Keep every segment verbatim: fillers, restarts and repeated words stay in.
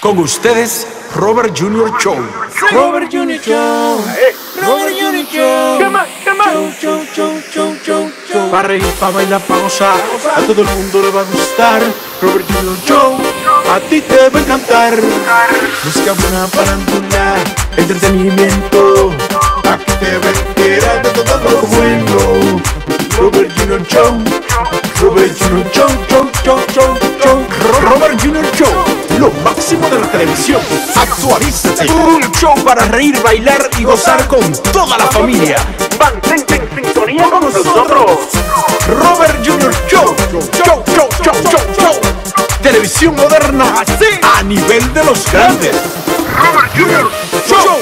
Con ustedes, Robert Junior Show. Robert Junior Show. Robert Junior Show. ¿Qué más? ¿Qué más? Show, show, show, show, show. Para reír, para bailar, para gozar. A todo el mundo le va a gustar. Robert Junior Show. A ti te va a encantar. Busca una parándula, entretenimiento. Aquí te va a enterar de todo lo bueno. Robert Junior Show. Robert Junior Show, show, show, show, show. Robert Junior Show. Lo máximo de la televisión. Actualízate. Un show para reír, bailar y gozar con toda la familia. Mantente en sintonía con nosotros. Robert Junior Show. Show, show, show, show, show. Televisión moderna así, a nivel de los grandes. Robert Junior Show.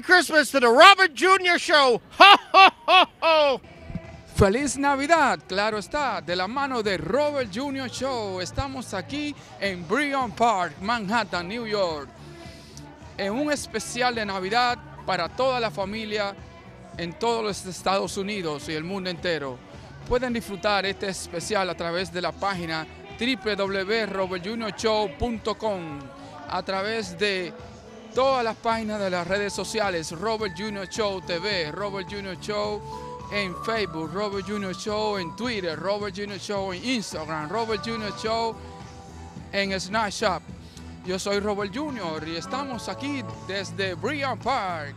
Christmas to the Robert Junior Show. Ho, ho, ho, ho. Feliz Navidad, claro está, de la mano de Robert Junior Show. Estamos aquí en Bryant Park, Manhattan, New York, en un especial de Navidad para toda la familia en todos los Estados Unidos y el mundo entero. Pueden disfrutar este especial a través de la página w w w punto robert junior show punto com, a través de todas las páginas de las redes sociales, Robert Junior Show T V, Robert Junior Show en Facebook, Robert Junior Show en Twitter, Robert Junior Show en Instagram, Robert Junior Show en Snapchat. Yo soy Robert Junior y estamos aquí desde Bryant Park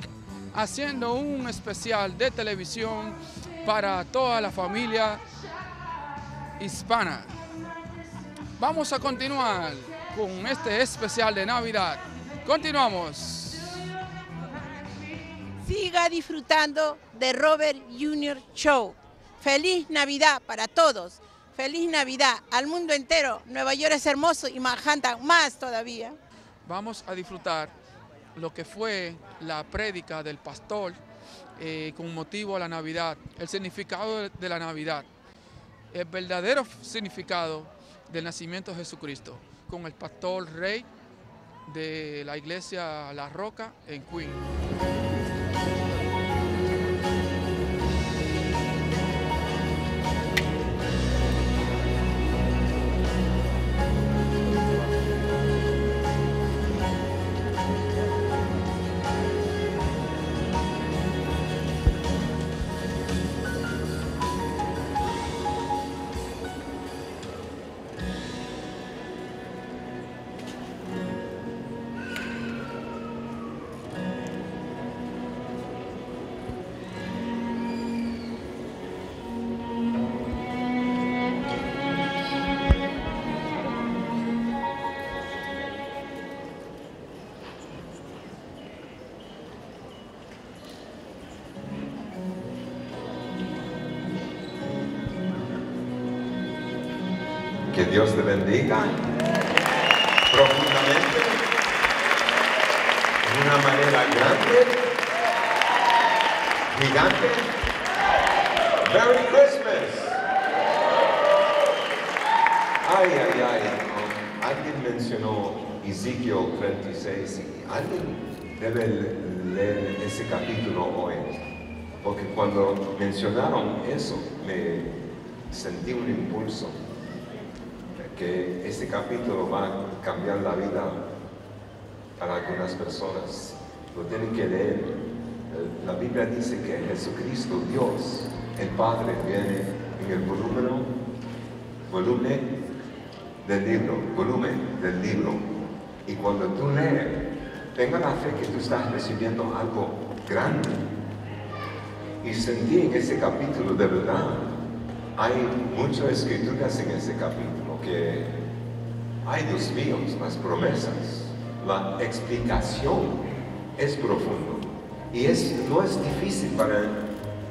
haciendo un especial de televisión para toda la familia hispana. Vamos a continuar con este especial de Navidad. Continuamos. Siga disfrutando de Robert Junior Show. Feliz Navidad para todos. Feliz Navidad al mundo entero. Nueva York es hermoso y Manhattan más todavía. Vamos a disfrutar lo que fue la prédica del pastor eh, con motivo a la Navidad, el significado de la Navidad, el verdadero significado del nacimiento de Jesucristo, con el pastor Rey de la iglesia La Roca en Queens. Que Dios te bendiga profundamente, de una manera grande, gigante. ¡Merry Christmas! Ay, ay, ay. Um, alguien mencionó Ezequiel treinta y seis y alguien debe leer ese capítulo hoy, porque cuando mencionaron eso, me sentí un impulso que este capítulo va a cambiar la vida para algunas personas. Lo tienen que leer. La Biblia dice que Jesucristo, Dios, el Padre, viene en el volumen, volumen del libro, volumen del libro. Y cuando tú lees, tenga la fe que tú estás recibiendo algo grande. Y sentí en ese capítulo, de verdad, hay muchas escrituras en ese capítulo que hay, Dios mío, las promesas, la explicación es profundo. Y es, no es difícil para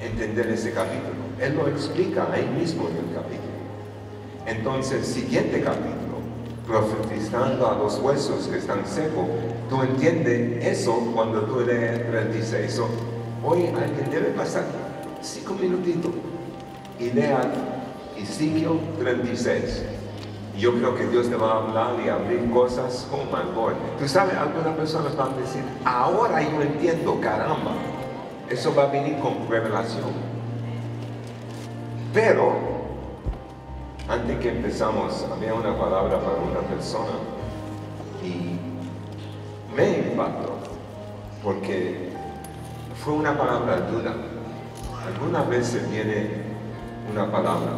entender ese capítulo. Él lo explica ahí mismo en el capítulo. Entonces, siguiente capítulo, profetizando a los huesos que están secos, tú entiendes eso cuando tú lees dice eso. Hoy alguien debe pasar cinco minutitos y lea Ezequiel treinta y seis. Yo creo que Dios te va a hablar y abrir cosas. Oh my Lord. Tú sabes, algunas personas van a decir, ahora yo entiendo, caramba. Eso va a venir con revelación. Pero, antes que empezamos, había una palabra para una persona y me impactó porque fue una palabra dura. Algunas veces viene una palabra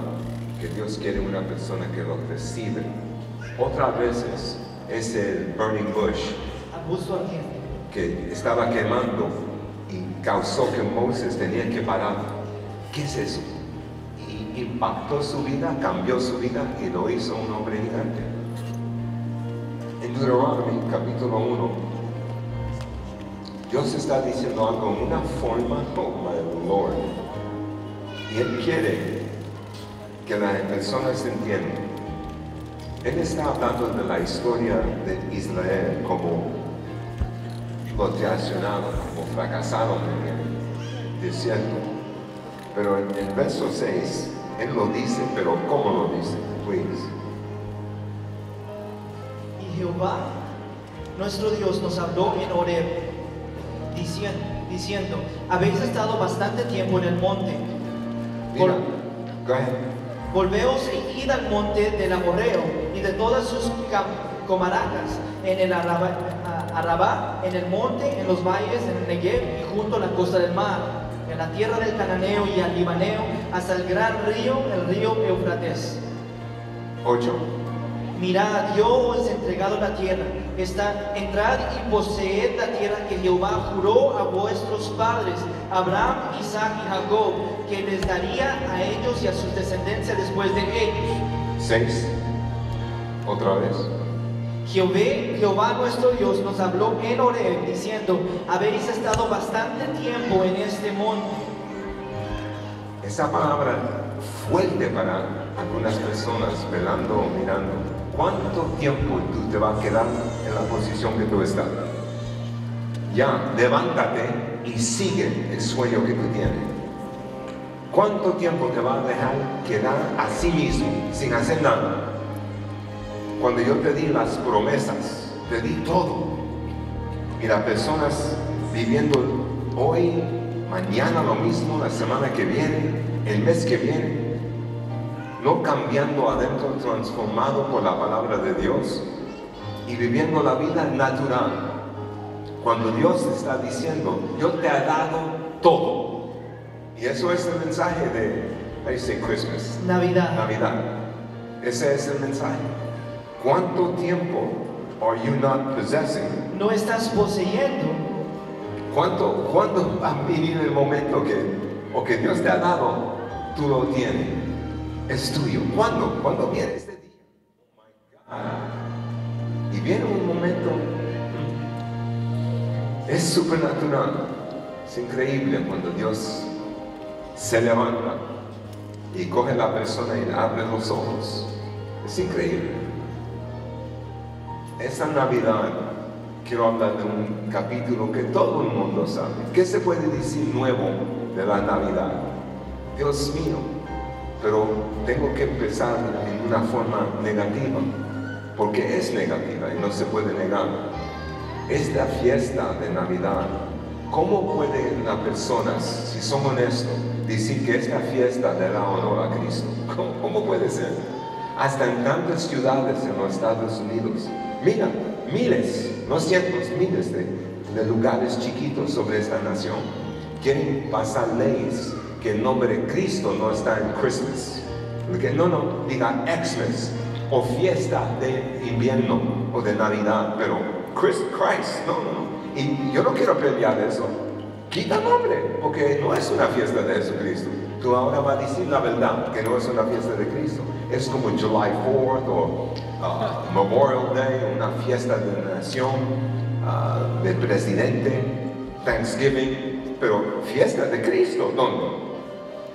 que Dios quiere una persona que lo recibe. Otras veces es el burning bush que estaba quemando y causó que Moisés tenía que parar. ¿Qué es eso? Y impactó su vida, cambió su vida y lo hizo un hombre gigante. En Deuteronomio capítulo uno, Dios está diciendo algo en una forma, oh my Lord, y Él quiere que las personas entiendan. Él está hablando de la historia de Israel como lo traicionaron, como fracasaron en el desierto. Pero en el verso seis, Él lo dice, pero ¿cómo lo dice? Please. Y Jehová, nuestro Dios, nos habló en Oreb, diciendo, diciendo habéis estado bastante tiempo en el monte. Mira, go ahead. Volveos y id al monte del amorreo y de todas sus comaracas, en el Arabá, Arabá, en el monte, en los valles, en el Negev y junto a la costa del mar, en la tierra del Cananeo y al Libaneo, hasta el gran río, el río Eufrates. ocho. Mirad, yo os he entregado la tierra, está, entrad y poseed la tierra que Jehová juró a vuestros padres, Abraham, Isaac y Jacob, que les daría a ellos y a sus descendencias después de ellos. seis. Otra vez. Jehová, Jehová nuestro Dios nos habló en Oreb diciendo, habéis estado bastante tiempo en este monte. Esa palabra fuerte para algunas personas velando o mirando. ¿Cuánto tiempo tú te vas a quedar en la posición que tú estás? Ya, levántate y sigue el sueño que tú tienes. ¿Cuánto tiempo te vas a dejar quedar a sí mismo, sin hacer nada? Cuando yo te di las promesas, te di todo. Y las personas viviendo hoy, mañana lo mismo, la semana que viene, el mes que viene, no cambiando adentro, transformado por la palabra de Dios y viviendo la vida natural. Cuando Dios está diciendo, yo te he dado todo. Y eso es el mensaje de, ahí dice Christmas. Navidad. Navidad. Ese es el mensaje. ¿Cuánto tiempo are you not possessing? No estás poseyendo. ¿Cuánto, cuándo va a venir el momento que, o que Dios te ha dado, tú lo tienes? Es tuyo. ¿Cuándo? ¿Cuándo viene este día? Oh my God. Y viene un momento, es supernatural. Es increíble cuando Dios se levanta y coge a la persona y abre los ojos. Es increíble. Esta Navidad quiero hablar de un capítulo que todo el mundo sabe. ¿Qué se puede decir nuevo de la Navidad? Dios mío, pero tengo que empezar en una forma negativa, porque es negativa y no se puede negar. Esta fiesta de Navidad ¿Cómo pueden las personas, si son honestos, decir que esta fiesta le da honor a Cristo? ¿Cómo, cómo puede ser? Hasta en tantas ciudades en los Estados Unidos. Mira, miles, no cientos, miles de, de lugares chiquitos sobre esta nación. Quieren pasar leyes que el nombre de Cristo no está en Christmas. Porque no, no, diga Xmas, o fiesta de invierno, o de Navidad, pero Christ, Christ, no, no, no. Y yo no quiero pelear eso. Quita nombre, porque no es una fiesta de Jesucristo. Tú ahora vas a decir la verdad, que no es una fiesta de Cristo. Es como July fourth o uh, Memorial Day, una fiesta de la nación, uh, del presidente, Thanksgiving, pero fiesta de Cristo, ¿dónde?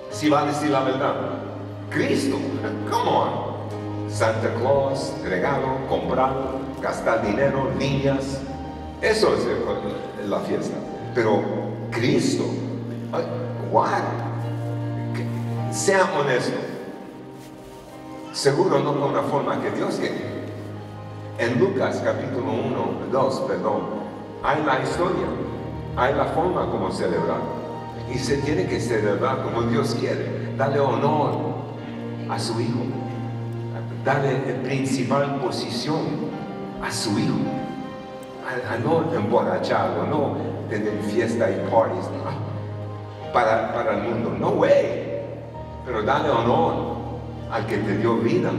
Si va a decir la verdad. Cristo, come on. Santa Claus, regalo, comprar, gastar dinero, niñas. Eso es la fiesta. Pero Cristo, ¿what? Sea honesto. Seguro no con la forma que Dios quiere. En Lucas capítulo uno, dos, perdón, hay la historia, hay la forma como celebrar. Y se tiene que celebrar como Dios quiere. Dale honor a su hijo. Dale la principal posición a su hijo. A, a no emborracharlo, no tener fiesta y parties no. para, para el mundo, no way, pero dale honor al que te dio vida,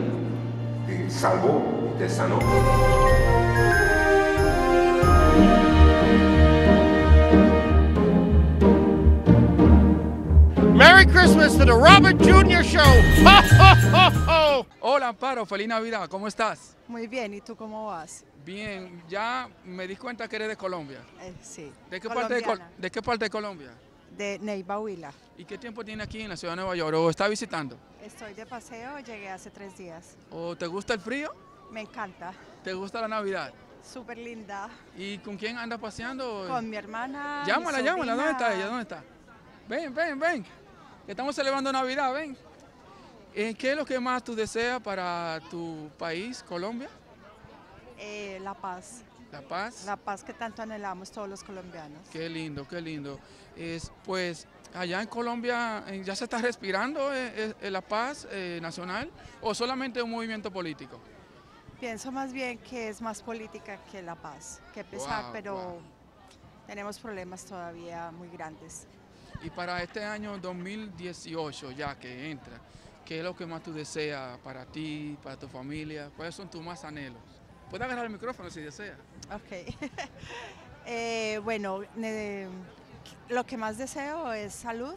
te salvó, te sanó. Merry Christmas to the Robert Junior Show. Ho, ho, ho, ho. Hola Amparo, feliz Navidad, ¿cómo estás? Muy bien, ¿y tú cómo vas? Bien, ya me di cuenta que eres de Colombia. Eh, sí. ¿De qué, parte de, ¿De qué parte de Colombia? De Neiva Huila. ¿Y qué tiempo tiene aquí en la ciudad de Nueva York? ¿O está visitando? Estoy de paseo, llegué hace tres días. ¿O te gusta el frío? Me encanta. ¿Te gusta la Navidad? Súper linda. ¿Y con quién andas paseando? Con mi hermana. Llámala, mi llámala, ¿dónde está ella? ¿Dónde está? Ven, ven, ven. Estamos celebrando Navidad, ven. ¿Qué es lo que más tú deseas para tu país, Colombia? Eh, la paz. ¿La paz? La paz que tanto anhelamos todos los colombianos. Qué lindo, qué lindo. Es, pues allá en Colombia ya se está respirando eh, eh, la paz eh, nacional o solamente un movimiento político. Pienso más bien que es más política que la paz, que pesar, wow, pero wow. Tenemos problemas todavía muy grandes. Y para este año dos mil dieciocho ya que entra, ¿qué es lo que más tú deseas para ti, para tu familia? ¿Cuáles son tus más anhelos? Puedes agarrar el micrófono si desea. Ok. eh, bueno, eh, lo que más deseo es salud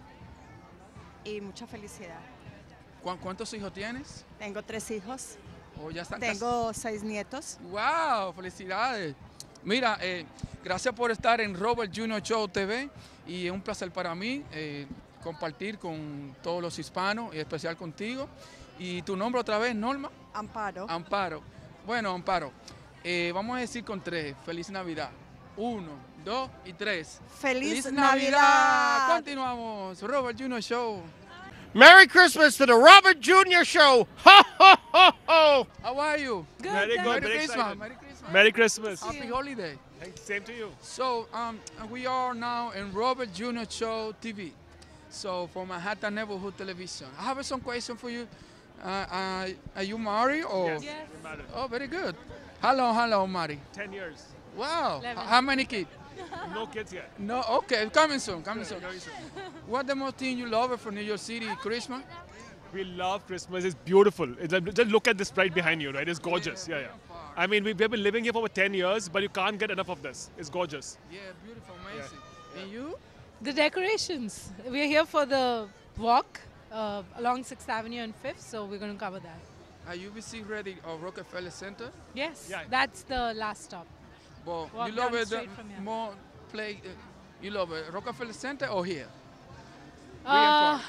y mucha felicidad. ¿Cuántos hijos tienes? Tengo tres hijos. Oh, ya están Tengo seis nietos. ¡Wow! ¡Felicidades! Mira, eh, gracias por estar en Robert Junior Show T V y es un placer para mí eh, compartir con todos los hispanos y en especial contigo. ¿Y tu nombre otra vez, Norma? Amparo. Amparo. Bueno, Amparo, eh, vamos a decir con tres, feliz Navidad. Uno, dos y tres. ¡Feliz, feliz Navidad! Navidad! Continuamos, Robert Junior Show. Merry Christmas to the Robert Junior Show. Ho, ho, ho, ho. How are you? Good. Merry, good. Merry, Merry Christmas. Merry Christmas. Merry Christmas. Happy holiday. Same to you. So, um, we are now in Robert Junior Show T V. So, for Manhattan Neighborhood Television. I have some question for you. Uh, uh, are you married? Or? Yes, yes. We're married. Oh, very good. How long, how long married? Ten years. Wow. Eleven. How many kids? No kids yet. No, okay, coming soon, coming soon. What the most thing you love from New York City, Christmas? We love Christmas, it's beautiful. It's like, just look at this right behind you, right? It's gorgeous, yeah, yeah. yeah. I mean, we, we've been living here for over ten years, but you can't get enough of this. It's gorgeous. Yeah, beautiful, amazing. Yeah. Yeah. And you? The decorations. We're here for the walk. Uh, along sixth avenue and fifth, so we're going to cover that. Are you visiting already of Rockefeller Center? Yes, yeah. That's the last stop. Well, you love it the more play, uh, you love it, Rockefeller Center or here? Uh,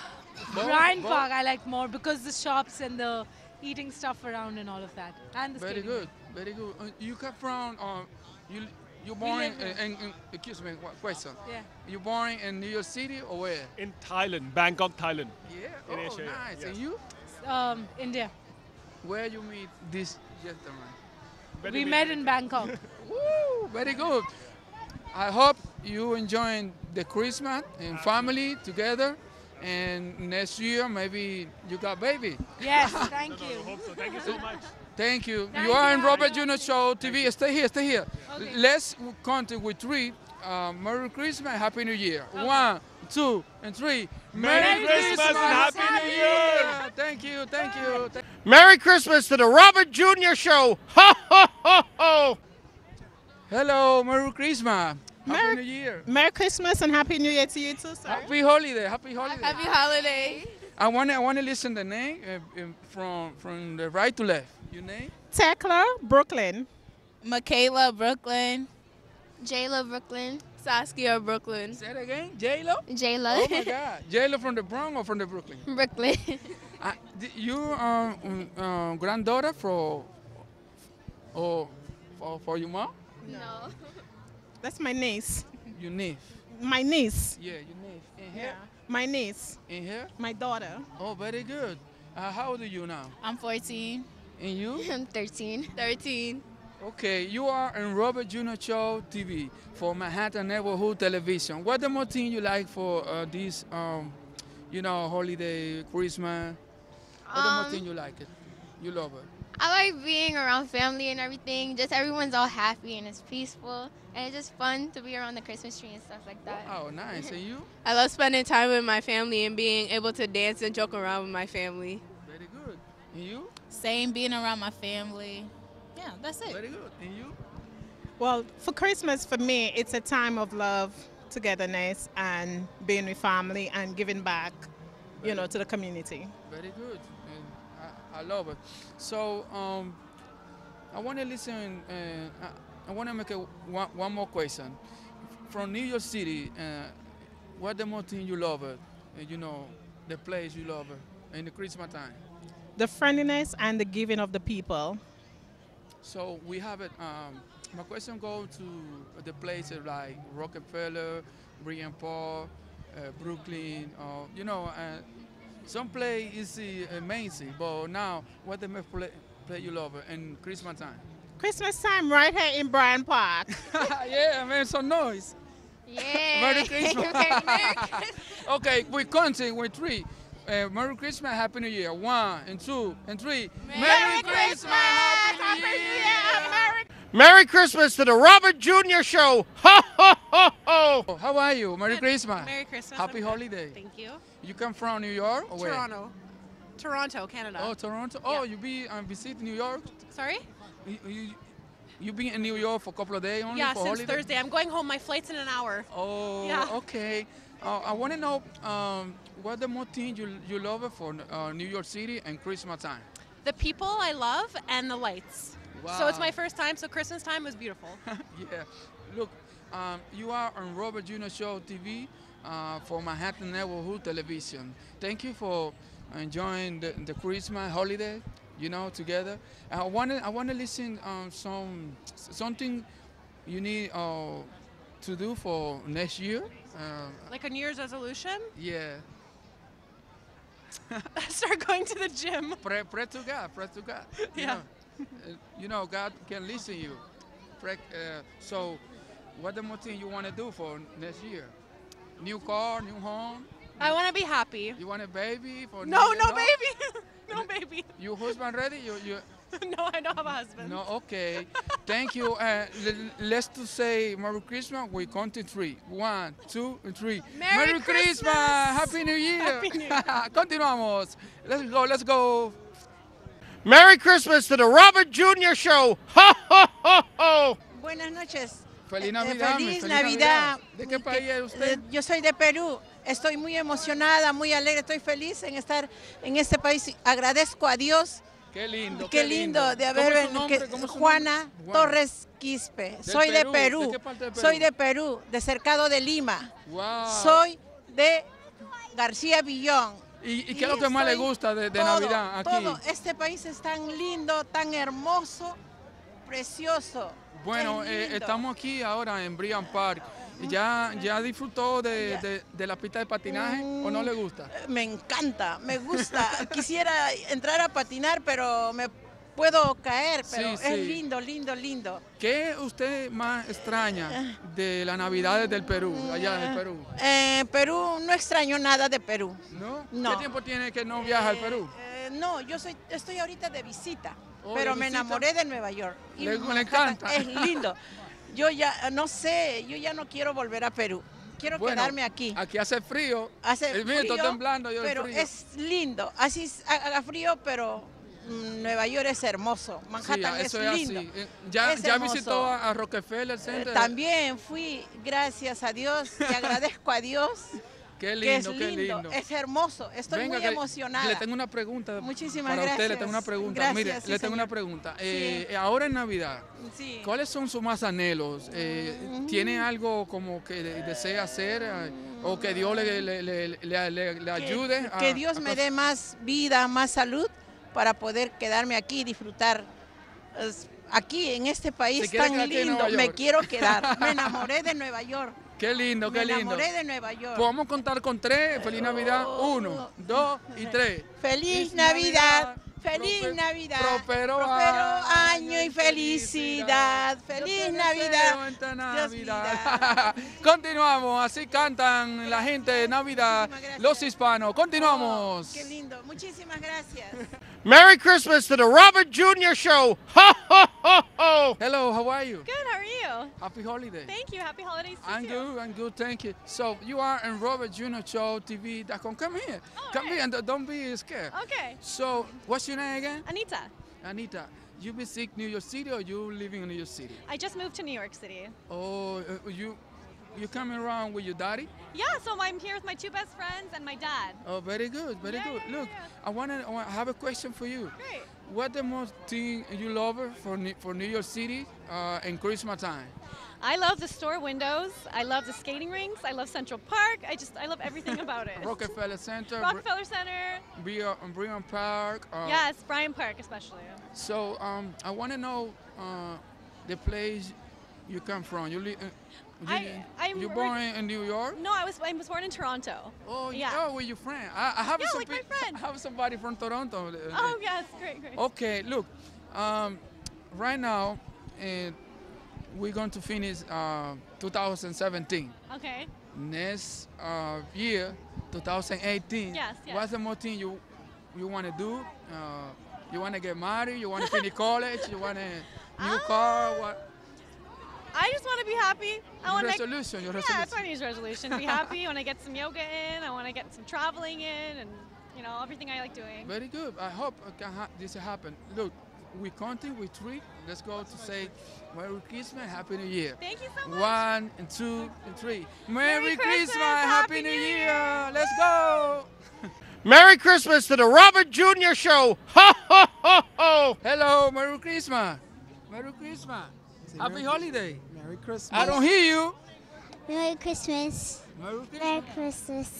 Bryant Park I like more because the shops and the eating stuff around and all of that. And the very good, very good. Uh, you come from, uh, you, you born in, in, in, excuse me, question. Yeah. You born in New York City or where? In Thailand, Bangkok, Thailand. Yeah, in oh, Asia, nice. Yeah. And you? Um, India. Where you meet this gentleman? Very we met in Bangkok. Woo, very good. I hope you enjoying the Christmas and family together. And next year, maybe you got baby. Yes, thank you. No, no, hope so. Thank you so much. Thank you. Thank you are in Robert Junior Show T V. Stay here, stay here. Okay. Let's count with three. Uh, Merry Christmas, Happy New Year. Okay. One, two, and three. Merry, Merry Christmas, Christmas and Happy New Year. Thank you, thank you. Merry Christmas to the Robert Junior Show. Ho, ho, ho, ho. Hello, Merry Christmas. Happy Merry, New Year. Merry Christmas and Happy New Year to you too, sir. Happy holiday, happy holiday. Happy holiday. I want to I want to listen the name uh, from from the right to left. Your name? Tekla, Brooklyn. Michaela, Brooklyn. Jayla, Brooklyn. Saskia, Brooklyn. Say it again, Jayla? Jayla. Oh my God. Jayla from the Bronx or from the Brooklyn? Brooklyn. uh, you are um, um, granddaughter for, or for, for your mom? No. no. That's my niece. Your niece? My niece. Yeah, your niece. And here? Yeah. My niece. And here? My daughter. Oh, very good. Uh, how old are you now? I'm fourteen. And you? I'm thirteen. thirteen. Okay, you are in Robert Junior Show T V for Manhattan Neighborhood Television. What the more thing you like for uh, this, um, you know, holiday, Christmas? What um, the more thing you like it? You love it? I like being around family and everything. Just everyone's all happy and it's peaceful. And it's just fun to be around the Christmas tree and stuff like that. Oh, wow, nice. And you? I love spending time with my family and being able to dance and joke around with my family. Very good. And you? Same, being around my family. Yeah, that's it. Very good. And you? Well, for Christmas, for me, it's a time of love, togetherness, and being with family and giving back, very you know, to the community. Very good. I love it. So um, I want to listen. Uh, I, I want to make a, one, one more question. From New York City, uh, what the more thing you love it? Uh, you know, the place you love it in the Christmas time. The friendliness and the giving of the people. So we have it. Um, my question goes to the places like Rockefeller, Bryant Park, uh, Brooklyn. Uh, you know. Uh, Some play is amazing, but now what the play, play you love in Christmas time? Christmas time right here in Bryant Park. Yeah, man, so noise. Yeah. Merry Christmas. Merry, Merry Christmas. Okay, we counting with three. Uh, Merry Christmas, Happy New Year. One and two and three. Merry, Merry Christmas, Christmas, Happy New Year. Year. Merry, Merry Christmas to the Robert Junior Show. Ho, ho, ho, ho. How are you? Merry Good. Christmas. Merry Christmas. Happy I'm holiday. Good. Thank you. You come from New York or Toronto. Where? Toronto, Canada. Oh, Toronto. Oh, yeah. You be um, visit New York? Sorry? You, you, you been in New York for a couple of days only? Yeah, for since holiday? Thursday. I'm going home. My flight's in an hour. Oh, yeah. Okay. Uh, I want to know um, what the more thing you, you love for uh, New York City and Christmas time? The people I love and the lights. Wow. So it's my first time, so Christmas time was beautiful. Yeah. Look, um, you are on Robert Junior Show T V. Uh, for Manhattan Neighborhood Television. Thank you for enjoying the, the Christmas holiday, you know, together. I want to I want to listen um, some something you need uh, to do for next year. Uh, like a New Year's resolution? Yeah. Start going to the gym. Pray, pray to God. Pray to God. Yeah. You know, you know God can listen you. Pray, uh, so, what the more thing you want to do for next year? New car, new home. I want to be happy. You want a baby? For no, no baby. No baby. Your husband ready? You, you. No, I don't have a husband. No, okay. Thank you. Uh, let's to say Merry Christmas. We count to three. One, two, and three. Merry, Merry Christmas. Christmas. Happy New Year. Happy New Year. Continuamos. Let's go. Let's go. Merry Christmas to the Robert Junior Show. Ho, ho, ho, ho. Buenas noches. Feliz Navidad. Feliz, feliz Navidad. Navidad. ¿De qué país es usted? Yo soy de Perú. Estoy muy emocionada, muy alegre, estoy feliz en estar en este país. Agradezco a Dios. Qué lindo. Qué, qué lindo, lindo de haber venido. Juana Torres Quispe. Soy Perú. de Perú. ¿De qué parte de Perú? Soy de Perú, de cercado de Lima. Wow. Soy de García Villón. ¿Y, y qué es lo que más le gusta de, de todo, Navidad aquí? Todo. Este país es tan lindo, tan hermoso, precioso. Bueno, eh, estamos aquí ahora en Bryant Park. ¿Ya, ya disfrutó de, de, de la pista de patinaje mm, o no le gusta? Me encanta, me gusta. Quisiera entrar a patinar, pero me puedo caer, pero sí, es sí. lindo, lindo, lindo. ¿Qué usted más extraña de las Navidades del Perú, allá del Perú? Eh, Perú, no extraño nada de Perú. ¿No? No. ¿Qué tiempo tiene que no viaja eh, al Perú? Eh, no, yo soy, estoy ahorita de visita, oh, pero de me visita. enamoré de Nueva York. Y le, me encanta. Es lindo. Yo ya, no sé, yo ya no quiero volver a Perú. Quiero bueno, quedarme aquí. Aquí hace frío. Hace el viento frío, temblando, yo pero frío. es lindo. Así haga frío, pero Nueva York es hermoso. Manhattan sí, es, es lindo. Así. Ya, es ya visitó a Rockefeller Center. También fui, gracias a Dios, y agradezco a Dios. Qué lindo, que es lindo, qué lindo. Es hermoso. Estoy Venga, muy emocionada. Le tengo una pregunta. Muchísimas para gracias. Usted, le tengo una pregunta. Gracias, Mire, sí, le tengo señor. una pregunta. Eh, sí. Ahora en Navidad, sí. ¿cuáles son sus más anhelos? Eh, mm. ¿Tiene algo como que desea hacer eh, o que Dios le, le, le, le, le, le ayude? Que, a, que Dios a me dé más vida, más salud para poder quedarme aquí y disfrutar. Aquí, en este país tan lindo, me quiero quedar. Me enamoré de Nueva York. Qué lindo, qué lindo. Me enamoré de Nueva York. Podemos contar con tres. Feliz Navidad. Uno, dos y tres. Feliz Navidad, feliz Navidad. Próspero año y felicidad. Feliz Navidad. Continuamos. Así cantan la gente de Navidad, los hispanos. Continuamos. Qué lindo. Muchísimas gracias. Merry Christmas to the Robert Junior Show. Ho, ho, ho, ho. Hello, how are you? Good, how are you? Happy holiday. Thank you, happy holidays to I'm you. I'm good, I'm good, thank you. So you are in Robert Junior Show T V dot com. Come here, oh, come right. here and don't be scared. Okay. So what's your name again? Anita. Anita, you visit New York City or you living in New York City? I just moved to New York City. Oh, you... You coming around with your daddy? Yeah, so I'm here with my two best friends and my dad. Oh, very good, very yeah, good. Yeah, Look, yeah. I want to I have a question for you. Great. What the most thing you love for for New York City uh, in Christmas time? I love the store windows. I love the skating rinks. I love Central Park. I just I love everything about it. Rockefeller Center. Rockefeller Center. Bryant Park. Uh, yes, Bryant Park especially. So um, I want to know uh, the place you come from. You live. Uh, I, I'm you born in New York? No, I was I was born in Toronto. Oh, yeah. Oh, with your friend. I, I have yeah, some like my friend. I have somebody from Toronto. Oh yes, great, great. Okay, look, um, right now, uh, we're going to finish uh, two thousand seventeen. Okay. Next uh, year, two thousand eighteen. Yes, yes. What's the more thing you you want to do? Uh, you want to get married? You want to finish college? You want a new ah. car? What? I just want to be happy. I want to resolution, make, your yeah, resolution. That's my New Year's resolution. Be happy. I want to get some yoga in. I want to get some traveling in, and you know everything I like doing. Very good. I hope can ha this happen. Look, we counting with three. Let's go to say Merry Christmas, Happy New Year. Thank you so much. One and two and three. Merry, Merry Christmas, Christmas, Happy New Year. Year. Let's go. Merry Christmas to the Robert Junior Show. Ho ho ho ho. Hello, Merry Christmas. Merry Christmas. Happy holiday. Merry Christmas. I don't hear you. Merry Christmas. Merry Christmas. Merry Christmas.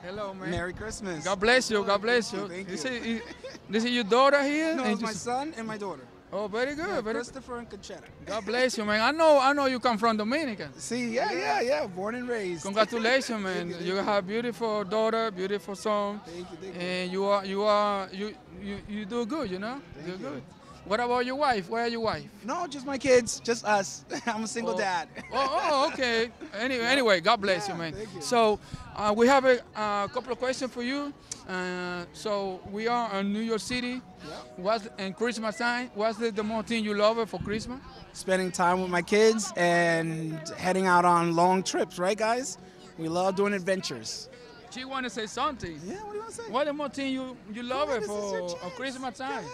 Hello, man. Merry Christmas. God bless you. God bless you. Thank you. This is, this is your daughter here? No, it's my son and my daughter. Oh, very good. Yeah, very Christopher and Conchetta. God bless you, man. I know I know you come from Dominican. See, yeah, yeah, yeah. Born and raised. Congratulations, man. Thank you, thank you. You have beautiful daughter, beautiful son. Thank you, thank you. And you are you are you you, you do good, you know? Thank do you. good. What about your wife? Where are your wife? No, just my kids, just us. I'm a single oh. dad. oh, oh, okay. Anyway, anyway, God bless yeah, you, man. Thank you. So uh, we have a uh, couple of questions for you. Uh, so we are in New York City. Yeah. What's and Christmas time? What's the, the most thing you love for Christmas? Spending time with my kids and heading out on long trips, right, guys? We love doing adventures. She want to say something. Yeah, what do you want to say? What's the most thing you you love on, for Christmas time?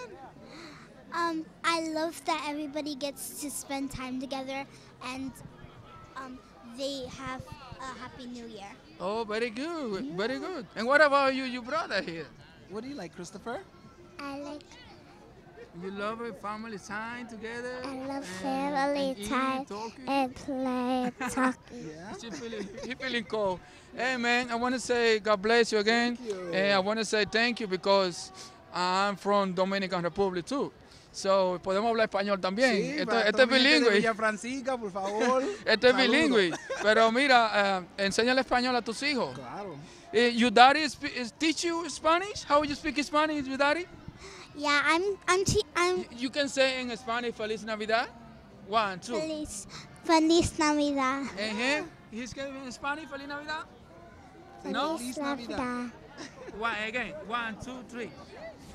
Um, I love that everybody gets to spend time together and um, they have a happy new year. Oh, very good, yeah. very good. And what about you, your brother here? What do you like, Christopher? I like... You love family time together? I love family and, and time eat, and play, talk. yeah. He feeling, he feeling cold. Hey, man, I want to say God bless you again. Thank you. And I want to say thank you because I'm from Dominican Republic too. So, podemos hablar español también. Sí, este, este es bilingüe. Villa Francisca, por favor. este es bilingüe. Pero mira, uh, enséñale español a tus hijos. Claro. Uh, your daddy is, is teach you Spanish? How you speak Spanish, your daddy? Yeah, I'm. I'm. I'm you can say in Spanish, Feliz Navidad. One, two. Feliz, Feliz Navidad. And him? He's going in Spanish, Feliz Navidad? Feliz no, Feliz Navidad. Navidad. One, again, one, two, three.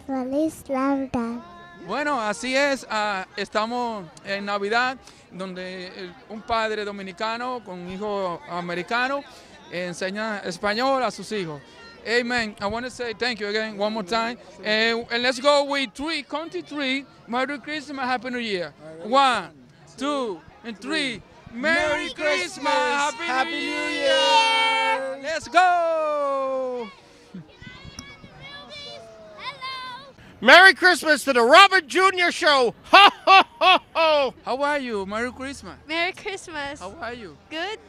Feliz Navidad. Bueno, así es, uh, estamos en Navidad, donde el, un padre dominicano con un hijo americano enseña español a sus hijos. Amen. I want to say thank you again one more time. And, and let's go with three, count to three. Merry Christmas, Happy New Year. One, two, and three. Merry Christmas, Happy New Year. Let's go. Merry Christmas to the Robert Junior Show. Ho, ho, ho, ho. How are you? Merry Christmas. Merry Christmas. How are you? Good.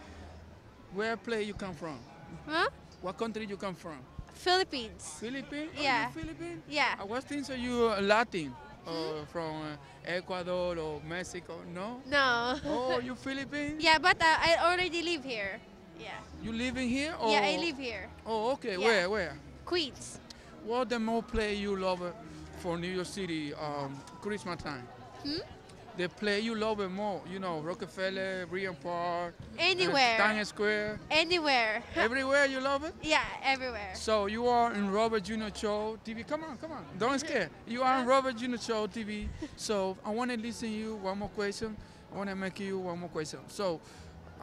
Where place you come from? Huh? What country you come from? Philippines. Philippines? Yeah. Oh, Philippines? Yeah. Uh, what things are you uh, Latin? Uh, mm-hmm. From uh, Ecuador or Mexico? No? No. Oh, you Philippines? Yeah, but uh, I already live here. Yeah. You living here? Or? Yeah, I live here. Oh, okay. Yeah. Where? Where? Queens. What the more play you love uh, for New York City um, Christmas time? Hmm? The play you love it more, you know, Rockefeller, Bryant Park. Anywhere. Uh, Times Square. Anywhere. Everywhere you love it? Yeah, everywhere. So you are in Robert Junior Show T V. Come on, come on. Don't scare. You are in Robert Junior Show T V. So I want to listen to you one more question. I want to make you one more question. So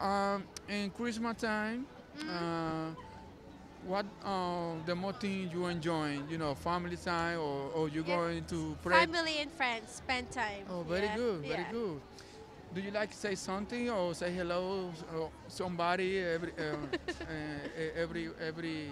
um, in Christmas time, mm-hmm. uh, what uh, the more thing you enjoying, you know, family time or, or you yeah. going to pray? Family and friends, spend time. Oh, very yeah. good, very yeah. good. Do you like to say something or say hello or somebody every, uh, uh, every, every,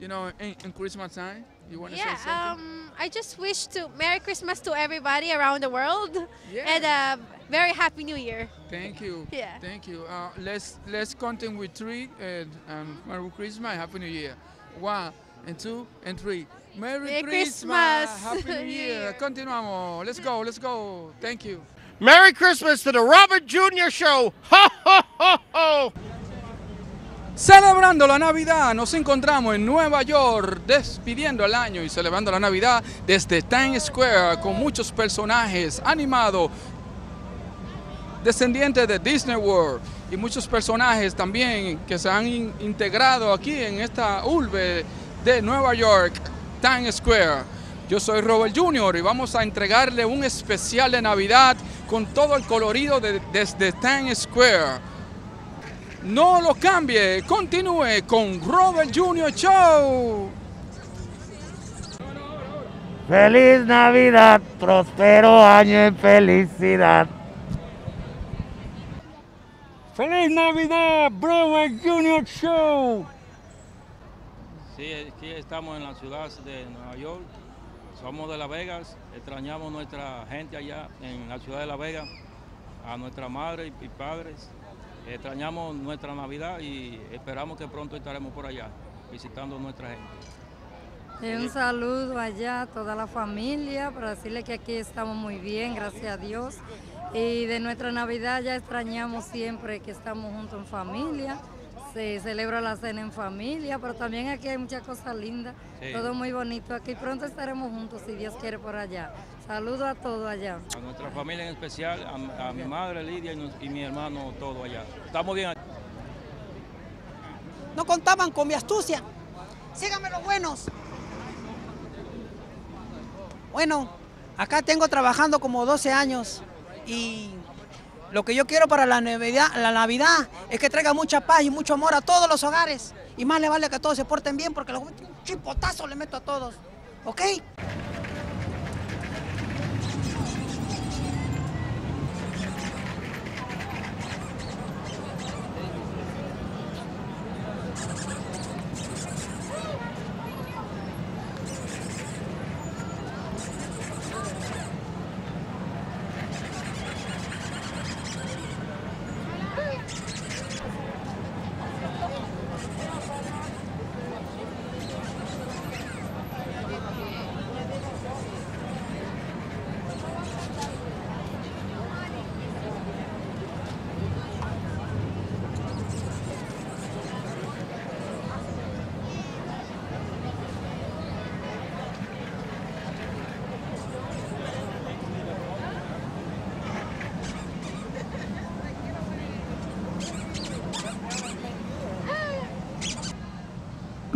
you know, in, in Christmas time? You want to yeah, say something? Um, I just wish to Merry Christmas to everybody around the world yeah. and a very happy New Year. Thank you. Yeah. Thank you. Uh, let's let's continue with three and um, Merry Christmas, Happy New Year. One and two and three. Merry, Merry Christmas. Christmas, Happy New Year. Continuamos. Let's go. Let's go. Thank you. Merry Christmas to the Robert Junior Show. Ho ho ho ho. Celebrando la Navidad, nos encontramos en Nueva York, despidiendo el año y celebrando la Navidad desde Times Square con muchos personajes animados, descendientes de Disney World y muchos personajes también que se han in- integrado aquí en esta urbe de Nueva York, Times Square. Yo soy Robert Junior y vamos a entregarle un especial de Navidad con todo el colorido de, desde Times Square. No lo cambie, continúe con Robert Junior Show. Feliz Navidad, próspero año en felicidad. Feliz Navidad, Robert Junior Show. Sí, aquí estamos en la ciudad de Nueva York. Somos de Las Vegas, extrañamos nuestra gente allá en la ciudad de Las Vegas, a nuestra madre y padres. Extrañamos nuestra Navidad y esperamos que pronto estaremos por allá, visitando a nuestra gente. Un saludo allá a toda la familia, para decirle que aquí estamos muy bien, gracias a Dios. Y de nuestra Navidad ya extrañamos siempre que estamos juntos en familia, se celebra la cena en familia, pero también aquí hay muchas cosas lindas, sí. Todo muy bonito aquí. Pronto estaremos juntos, si Dios quiere, por allá. Saludo a todos allá. A nuestra familia en especial, a, a mi madre Lidia y, nos, y mi hermano, todo allá. Estamos bien. No contaban con mi astucia. Síganme los buenos. Bueno, acá tengo trabajando como doce años y lo que yo quiero para la Navidad, la Navidad es que traiga mucha paz y mucho amor a todos los hogares. Y más le vale que todos se porten bien porque un chipotazo le meto a todos. ¿Ok?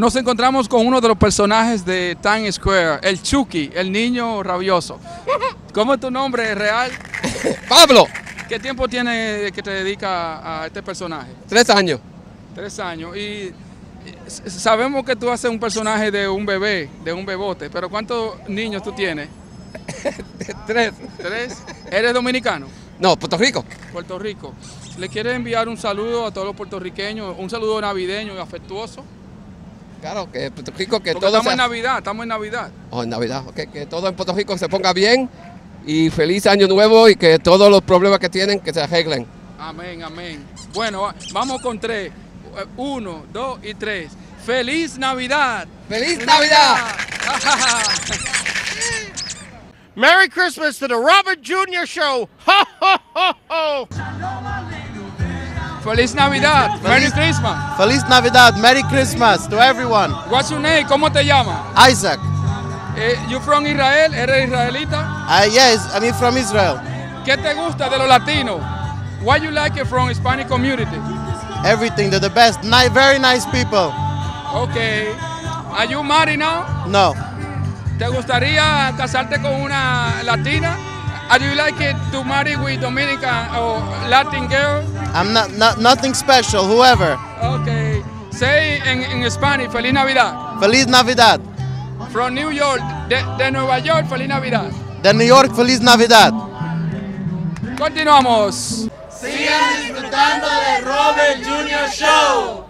nos encontramos con uno de los personajes de Times Square, el Chucky, el niño rabioso. ¿Cómo es tu nombre real? Pablo. ¿Qué tiempo tiene que te dedica a este personaje? Tres años. Tres años. Y sabemos que tú haces un personaje de un bebé, de un bebote, pero ¿cuántos niños tú tienes? Tres. ¿Tres? ¿Eres dominicano? No, Puerto Rico. Puerto Rico. ¿Le quieres enviar un saludo a todos los puertorriqueños, un saludo navideño y afectuoso? Claro, que Puerto Rico, que todo... Estamos sea... en Navidad, estamos en Navidad. Oh, en Navidad, okay, que todo en Puerto Rico se ponga bien y feliz año nuevo y que todos los problemas que tienen, que se arreglen. Amén, amén. Bueno, vamos con tres. Uno, dos y tres. ¡Feliz Navidad! ¡Feliz Navidad! Merry Christmas to the Robert Junior Show. ¡Ho, ho, ho, ho! Feliz Navidad. Feliz, Merry Christmas. Feliz Navidad. Merry Christmas to everyone. What's your name? ¿Cómo te llama? Isaac. Uh, you from Israel? ¿Eres israelita? Uh, yes, I'm from Israel. ¿Qué te gusta de los latinos? What you like from Hispanic community? Everything. They're the best. Ni very nice people. Okay. Are you married now? No. ¿Te gustaría casarte con una latina? Do you like it to marry with Dominican or Latin girl? I'm not, not nothing special, whoever. Okay. Say in, in Spanish, Feliz Navidad. Feliz Navidad. From New York, de, de Nueva York, Feliz Navidad. De New York, Feliz Navidad. Continuamos. Sigan disfrutando de Robert Junior Show.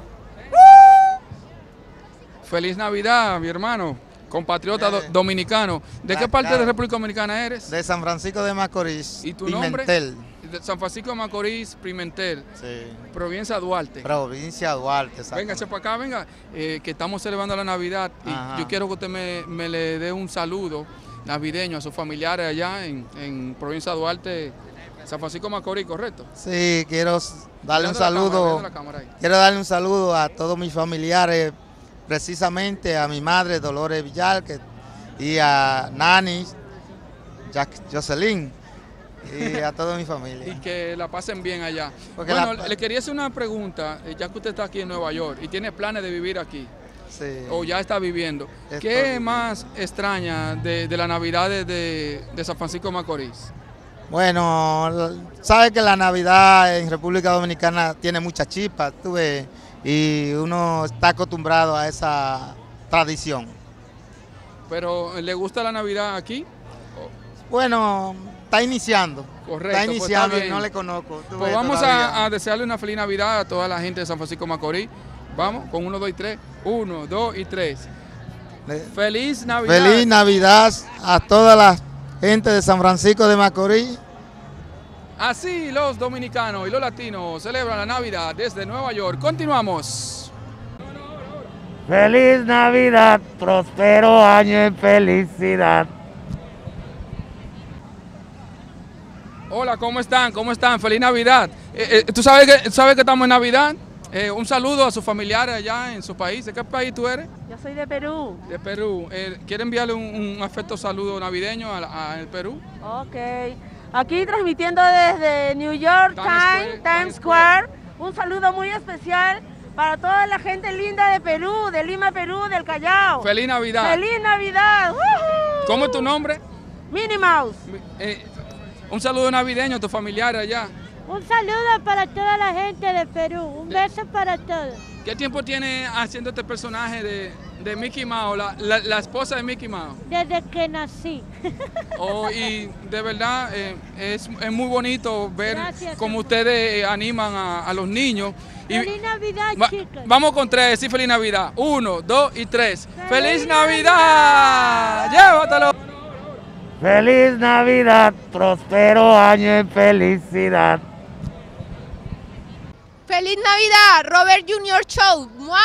Feliz Navidad, mi hermano. Compatriota eh, do, dominicano. ¿De qué parte de República Dominicana eres? De San Francisco de Macorís. ¿Y tu Pimentel. nombre? De San Francisco de Macorís, Pimentel. Sí. Provincia Duarte. Provincia Duarte. Venga, para acá, venga, eh, que estamos celebrando la Navidad. Y ajá, yo quiero que usted me, me le dé un saludo navideño a sus familiares allá en, en Provincia Duarte, San Francisco de Macorís, ¿correcto? Sí, quiero darle un saludo. La cámara, la quiero darle un saludo a todos mis familiares. Precisamente a mi madre Dolores Villar que, y a Nani, Jack, Jocelyn y a toda mi familia. Y que la pasen bien allá. Porque bueno, la... le quería hacer una pregunta, ya que usted está aquí en Nueva York y tiene planes de vivir aquí, sí, o ya está viviendo, estoy... ¿qué más extraña de, de la Navidad de, de, de San Francisco de Macorís? Bueno, sabe que la Navidad en República Dominicana tiene muchas chispas, tú ves, y uno está acostumbrado a esa tradición. ¿Pero le gusta la Navidad aquí? Bueno, está iniciando. Correcto. Está iniciando pues, está y no le conozco. Pues vamos a, a desearle una feliz Navidad a toda la gente de San Francisco de Macorís. Vamos, con uno, dos y tres. Uno, dos y tres. ¡Feliz Navidad! ¡Feliz Navidad a toda la gente de San Francisco de Macorís! Así los dominicanos y los latinos celebran la Navidad desde Nueva York. Continuamos. Feliz Navidad, próspero año en felicidad. Hola, ¿cómo están? ¿Cómo están? Feliz Navidad. Eh, eh, ¿Tú sabes que, sabes que estamos en Navidad? Eh, un saludo a sus familiares allá en su país. ¿De qué país tú eres? Yo soy de Perú. De Perú. Eh, ¿Quiere enviarle un, un afecto saludo navideño al Perú? Ok. Aquí transmitiendo desde New York, Times, Times Square, un saludo muy especial para toda la gente linda de Perú, de Lima, Perú, del Callao. ¡Feliz Navidad! ¡Feliz Navidad! ¡Uh-huh! ¿Cómo es tu nombre? Mickey Mouse. Eh, un saludo navideño a tus familiares allá. Un saludo para toda la gente de Perú, un beso para todos. ¿Qué tiempo tiene haciendo este personaje de, de Mickey Mouse, la, la, la esposa de Mickey Mouse? Desde que nací. Oh, y de verdad eh, es, es muy bonito ver gracias, cómo señor, ustedes eh, animan a, a los niños. ¡Feliz y, Navidad, va, chicos! Vamos con tres, sí, Feliz Navidad. Uno, dos y tres. ¡Feliz, ¡Feliz Navidad! Navidad! ¡Llévatelo! ¡Feliz Navidad! ¡Prospero año en felicidad! ¡Feliz Navidad! Robert Junior Show. ¡Mua!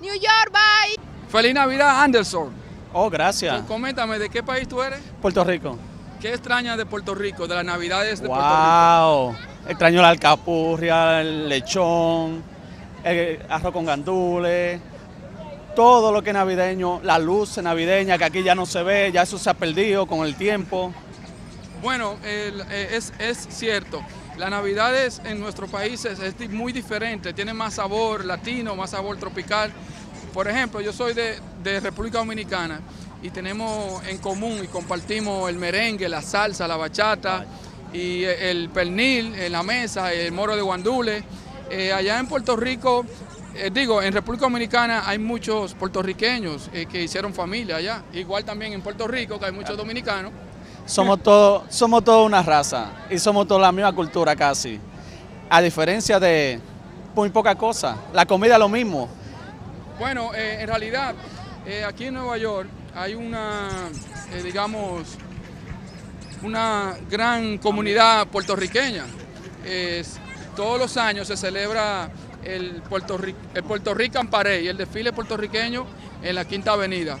New York, bye. ¡Feliz Navidad, Anderson! Oh, gracias. Tú, coméntame, ¿de qué país tú eres? Puerto Rico. ¿Qué extrañas de Puerto Rico, de las Navidades de wow. Puerto Rico? ¡Wow! Extraño la alcapurria, el lechón, el arroz con gandules, todo lo que es navideño, la luz navideña que aquí ya no se ve, ya eso se ha perdido con el tiempo. Bueno, eh, es, es cierto. Las Navidades en nuestros países es muy diferente, tiene más sabor latino, más sabor tropical. Por ejemplo, yo soy de, de República Dominicana y tenemos en común y compartimos el merengue, la salsa, la bachata y el pernil en la mesa, el moro de guandule. Eh, allá en Puerto Rico, eh, digo, en República Dominicana hay muchos puertorriqueños eh, que hicieron familia allá. Igual también en Puerto Rico, que hay muchos dominicanos. Somos todos somos todo una raza y somos toda la misma cultura casi. A diferencia de muy poca cosa. La comida es lo mismo. Bueno, eh, en realidad, eh, aquí en Nueva York hay una, eh, digamos, una gran comunidad puertorriqueña. Eh, todos los años se celebra el Puerto, el Puerto Rican Parade, el desfile puertorriqueño en la Quinta Avenida.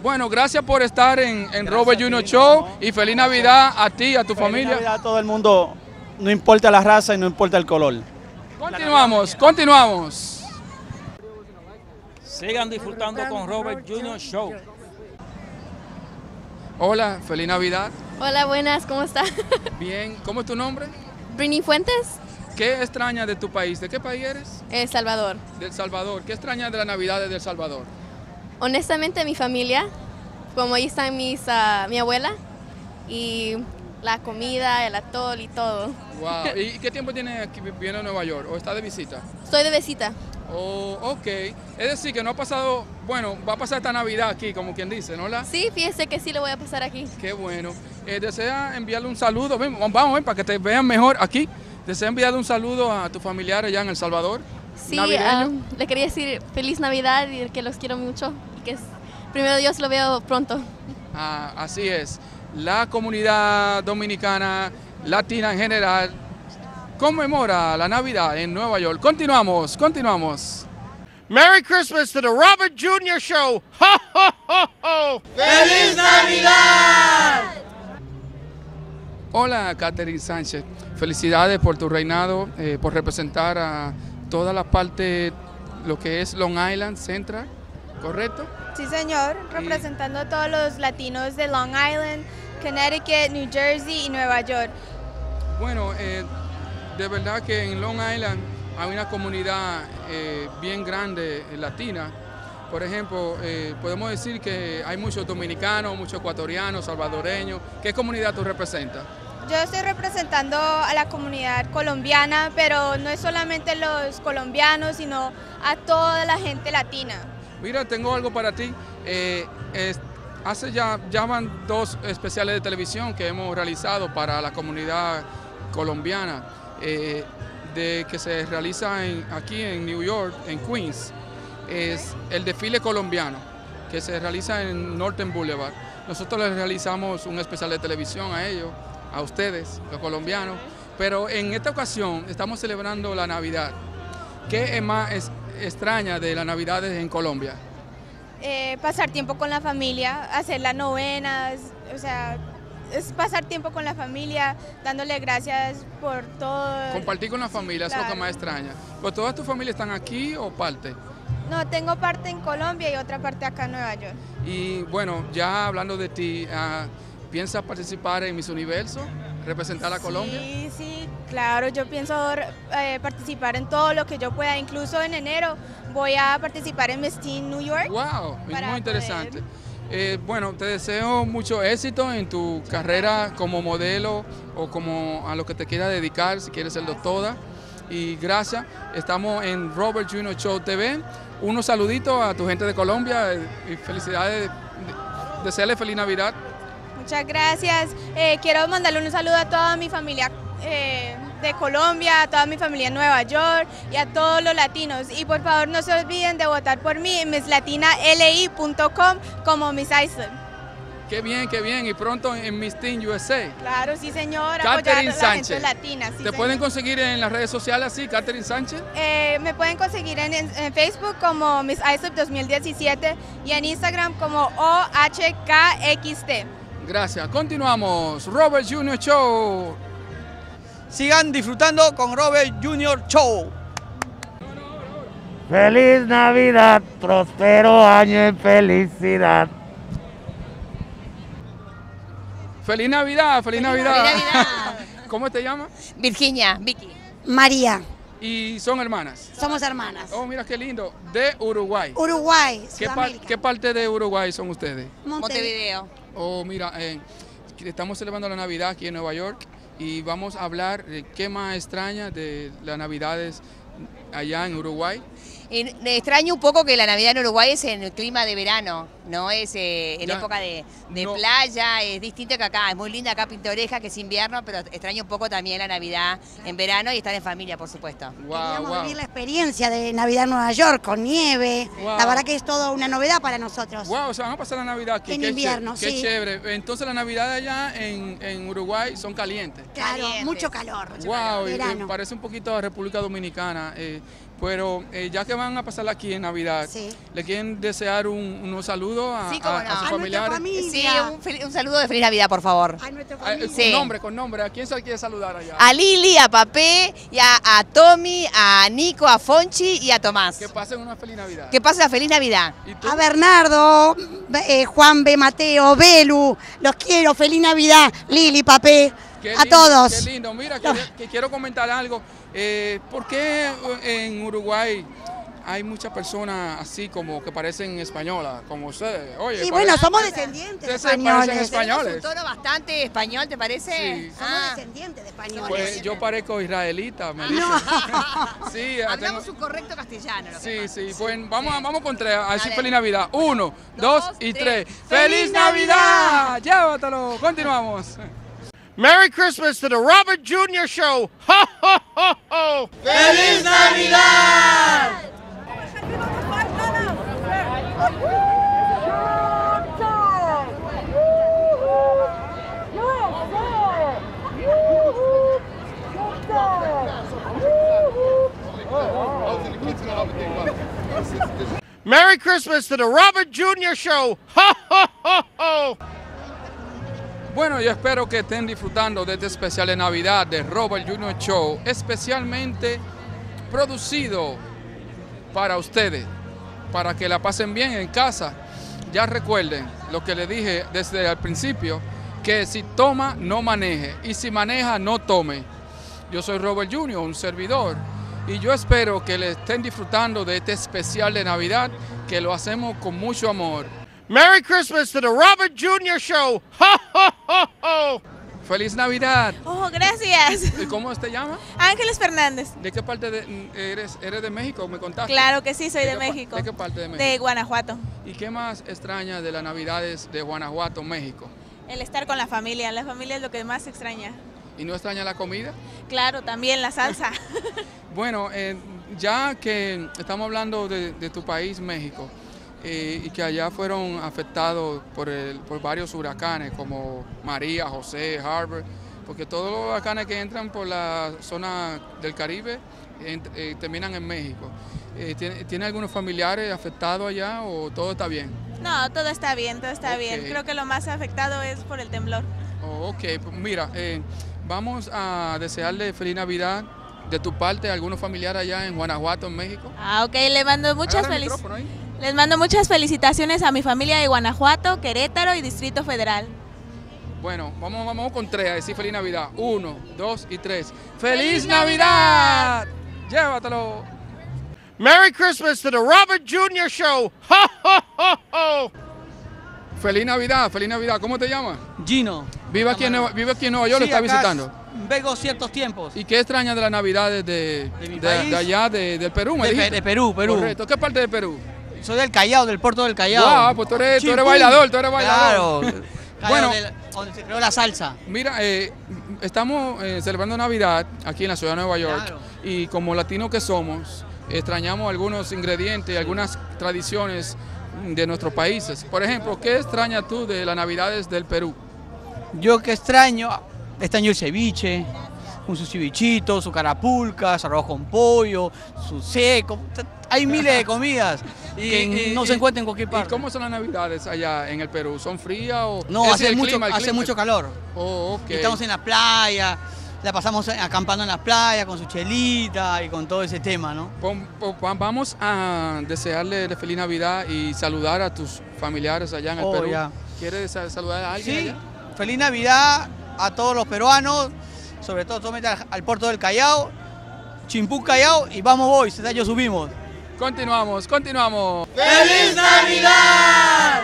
Bueno, gracias por estar en, en Robert Junior Show y feliz Navidad a ti y a tu familia. Feliz Navidad a todo el mundo, no importa la raza y no importa el color. Continuamos, continuamos. Sigan disfrutando con Robert Junior Show. Hola, feliz Navidad. Hola, buenas, ¿cómo estás? Bien, ¿cómo es tu nombre? Brini Fuentes. ¿Qué extrañas de tu país? ¿De qué país eres? El Salvador. Del Salvador. ¿Qué extrañas de la Navidad de El Salvador? Honestamente, mi familia, como ahí está mis, uh, mi abuela, y la comida, el atol y todo. Wow. ¿Y qué tiempo tienes aquí viviendo en Nueva York? ¿O estás de visita? Estoy de visita. Oh, ok. Es decir, que no ha pasado, bueno, va a pasar esta Navidad aquí, como quien dice, ¿no? La... Sí, fíjese que sí lo voy a pasar aquí. Qué bueno. Eh, ¿Desea enviarle un saludo? Ven, vamos, ven, para que te vean mejor aquí. ¿Desea enviarle un saludo a tus familiares allá en El Salvador? Sí, um, le quería decir feliz Navidad y que los quiero mucho y que es, primero Dios lo veo pronto. Ah, así es. La comunidad dominicana, latina en general, conmemora la Navidad en Nueva York. Continuamos, continuamos. Merry Christmas to the Robert Junior Show. ¡Ho, ho, ho, ho! ¡Feliz Navidad! Hola, Catherine Sánchez. Felicidades por tu reinado, eh, por representar a toda la parte, lo que es Long Island Central, ¿correcto? Sí, señor, representando a todos los latinos de Long Island, Connecticut, New Jersey y Nueva York. Bueno, eh, de verdad que en Long Island hay una comunidad eh, bien grande eh, latina. Por ejemplo, eh, podemos decir que hay muchos dominicanos, muchos ecuatorianos, salvadoreños. ¿Qué comunidad tú representas? Yo estoy representando a la comunidad colombiana, pero no es solamente los colombianos, sino a toda la gente latina. Mira, tengo algo para ti. Eh, es, hace ya, ya van dos especiales de televisión que hemos realizado para la comunidad colombiana, eh, de, que se realiza en, aquí en New York, en Queens. Es okay. El desfile colombiano, que se realiza en Northern Boulevard. Nosotros les realizamos un especial de televisión a ellos, a ustedes, los colombianos, pero en esta ocasión estamos celebrando la Navidad. ¿Qué es más es, extraña de las Navidades en Colombia? Eh, pasar tiempo con la familia, hacer las novenas, o sea, es pasar tiempo con la familia, dándole gracias por todo. Compartir con la familia, sí, claro. Es lo que más extraña. ¿Pues todas tus familias están aquí o parte? No, tengo parte en Colombia y otra parte acá en Nueva York. Y bueno, ya hablando de ti, uh, ¿piensas participar en Miss Universo, representar a Colombia? Sí, sí, claro, yo pienso eh, participar en todo lo que yo pueda, incluso en enero voy a participar en Miss Teen New York. ¡Wow! Es muy interesante. Eh, bueno, te deseo mucho éxito en tu carrera como modelo o como a lo que te quieras dedicar, si quieres serlo toda. Y gracias, estamos en Robert Junior Show T V. Unos saluditos a tu gente de Colombia y felicidades, desearle feliz Navidad. Muchas gracias. Eh, quiero mandarle un saludo a toda mi familia eh, de Colombia, a toda mi familia en Nueva York y a todos los latinos. Y por favor no se olviden de votar por mí en miss latina L I punto com como Miss Island. Qué bien, qué bien. Y pronto en Miss Teen U S A. Claro, sí señora. Catherine Sánchez. La gente latina, sí, ¿te señor. pueden conseguir en las redes sociales así, Catherine Sánchez? Eh, me pueden conseguir en, en Facebook como Miss Island dos mil diecisiete y en Instagram como O H K X T. Gracias. Continuamos. Robert Junior Show. Sigan disfrutando con Robert Junior Show. Feliz Navidad, próspero año en felicidad. Feliz Navidad, feliz Navidad. Feliz Navidad. ¿Cómo te llamas? Virginia, Vicky. María. ¿Y son hermanas? Somos hermanas. Oh, mira qué lindo. De Uruguay. Uruguay, Sudamérica. ¿Qué, pa ¿Qué parte de Uruguay son ustedes? Montevideo. Oh, mira, eh, estamos celebrando la Navidad aquí en Nueva York y vamos a hablar de qué más extraña de las Navidades allá en Uruguay. En, extraño un poco que la Navidad en Uruguay es en el clima de verano, no es eh, en ya, época de, de no. playa, es distinto que acá, es muy linda acá Pintoreja, que es invierno, pero extraño un poco también la Navidad en verano y estar en familia, por supuesto. Wow, Queríamos wow. vivir la experiencia de Navidad en Nueva York, con nieve, wow. la verdad que es toda una novedad para nosotros. Wow, o sea, vamos a pasar la Navidad aquí. En qué invierno, qué sí. chévere. Entonces la Navidad allá en, en Uruguay son calientes. Claro, calientes. mucho calor. Mucho wow, calor. Y, verano. Eh, parece un poquito a República Dominicana. Eh, Pero eh, ya que van a pasar aquí en Navidad, sí. ¿le quieren desear un, unos saludos a, sí, a, a, no. a sus familiares? Sí, un, fel, un saludo de Feliz Navidad, por favor. A nuestra familia. A, con sí. nombre, con nombre. ¿A quién se quiere saludar allá? A Lili, a Papé, y a, a Tommy, a Nico, a Fonchi y a Tomás. Que pasen una Feliz Navidad. Que pasen una Feliz Navidad. A Bernardo, eh, Juan B. Mateo, Belu, los quiero. Feliz Navidad, Lili, Papé. Qué lindo, a todos. Qué lindo. Mira, que, que quiero comentar algo. Eh, ¿Por qué en Uruguay hay muchas personas así como que parecen españolas, como ustedes? Oye, sí, bueno, somos descendientes de españoles. Parecen españoles. Un tono bastante español, ¿te parece? Sí. Somos ah. descendientes de españoles. Pues yo parezco israelita, me dicen. No. sí, Hablamos tengo... un correcto castellano. Sí, sí, sí. Pues vamos, sí. vamos con tres. Así Dale. Feliz Navidad. Uno, dos, dos y tres. tres. ¡Feliz, ¡Feliz Navidad! Navidad! Llévatelo. Continuamos. Merry Christmas to the Robert Junior Show. Ho, ho, ho, ho. Feliz Navidad. Merry Christmas to the Robert Junior Show. Ho, ho, ho, ho. Bueno, yo espero que estén disfrutando de este especial de Navidad de Robert Junior Show, especialmente producido para ustedes, para que la pasen bien en casa. Ya recuerden lo que les dije desde el principio, que si toma, no maneje, y si maneja, no tome. Yo soy Robert Junior, un servidor, y yo espero que le estén disfrutando de este especial de Navidad, que lo hacemos con mucho amor. Merry Christmas to the Robert Junior Show. Ho, ho, ho, ho. Feliz Navidad. Oh, gracias. ¿Y cómo te llamas? Ángeles Fernández. ¿De qué parte de, eres? ¿Eres de México? ¿Me contaste? Claro que sí, soy de, de México. ¿De qué parte de México? De Guanajuato. ¿Y qué más extraña de las Navidades de Guanajuato, México? El estar con la familia. La familia es lo que más extraña. ¿Y no extraña la comida? Claro, también la salsa. Bueno, eh, ya que estamos hablando de, de tu país, México, Eh, y que allá fueron afectados por, el, por varios huracanes como María, José, Harvard, porque todos los huracanes que entran por la zona del Caribe eh, eh, terminan en México. Eh, ¿tiene, ¿Tiene algunos familiares afectados allá o todo está bien? No, todo está bien, todo está okay. bien. Creo que lo más afectado es por el temblor. Oh, ok, pues mira, eh, vamos a desearle Feliz Navidad de tu parte a algunos familiares allá en Guanajuato, en México. Ah, ok, le mando muchas felicidades. Les mando muchas felicitaciones a mi familia de Guanajuato, Querétaro y Distrito Federal. Bueno, vamos, vamos con tres a decir Feliz Navidad. Uno, dos y tres. ¡Feliz, ¡Feliz Navidad! Navidad! ¡Llévatelo! Merry Christmas to the Robert Junior Show. ¡Ho, ho, ho, ho! Feliz Navidad, Feliz Navidad. ¿Cómo te llamas? Gino. Vive aquí, aquí en Nueva York, sí, lo está visitando. Vengo ciertos tiempos. ¿Y qué extraña de las Navidades de, de, de, de allá, de, del Perú? Me de, de Perú, Perú. Correcto. ¿Qué parte de Perú? Soy del Callao, del puerto del Callao. Ah, pues tú eres, tú eres bailador, tú eres bailador. Claro. Bueno, donde, donde se creó la salsa. Mira, eh, estamos eh, celebrando Navidad aquí en la ciudad de Nueva York. Claro. Y como latinos que somos, extrañamos algunos ingredientes, algunas tradiciones de nuestros países. Por ejemplo, ¿qué extrañas tú de las Navidades del Perú? Yo que extraño, extraño el ceviche, con su cevichito, su carapulca, su arroz con pollo, su seco. Hay miles de comidas que y, no y, se encuentran en cualquier parte. ¿Y cómo son las Navidades allá en el Perú? ¿Son frías o...? No, hace, mucho, clima, hace mucho calor. Oh, okay. Estamos en la playa, la pasamos acampando en la playa con su chelita y con todo ese tema, ¿no? Vamos a desearle de Feliz Navidad y saludar a tus familiares allá en el oh, Perú. Yeah. ¿Quieres saludar a alguien Sí, allá? Feliz Navidad a todos los peruanos, sobre todo al puerto del Callao. Chimpú, Callao y vamos boys, ese año subimos. Continuamos, continuamos. ¡Feliz Navidad!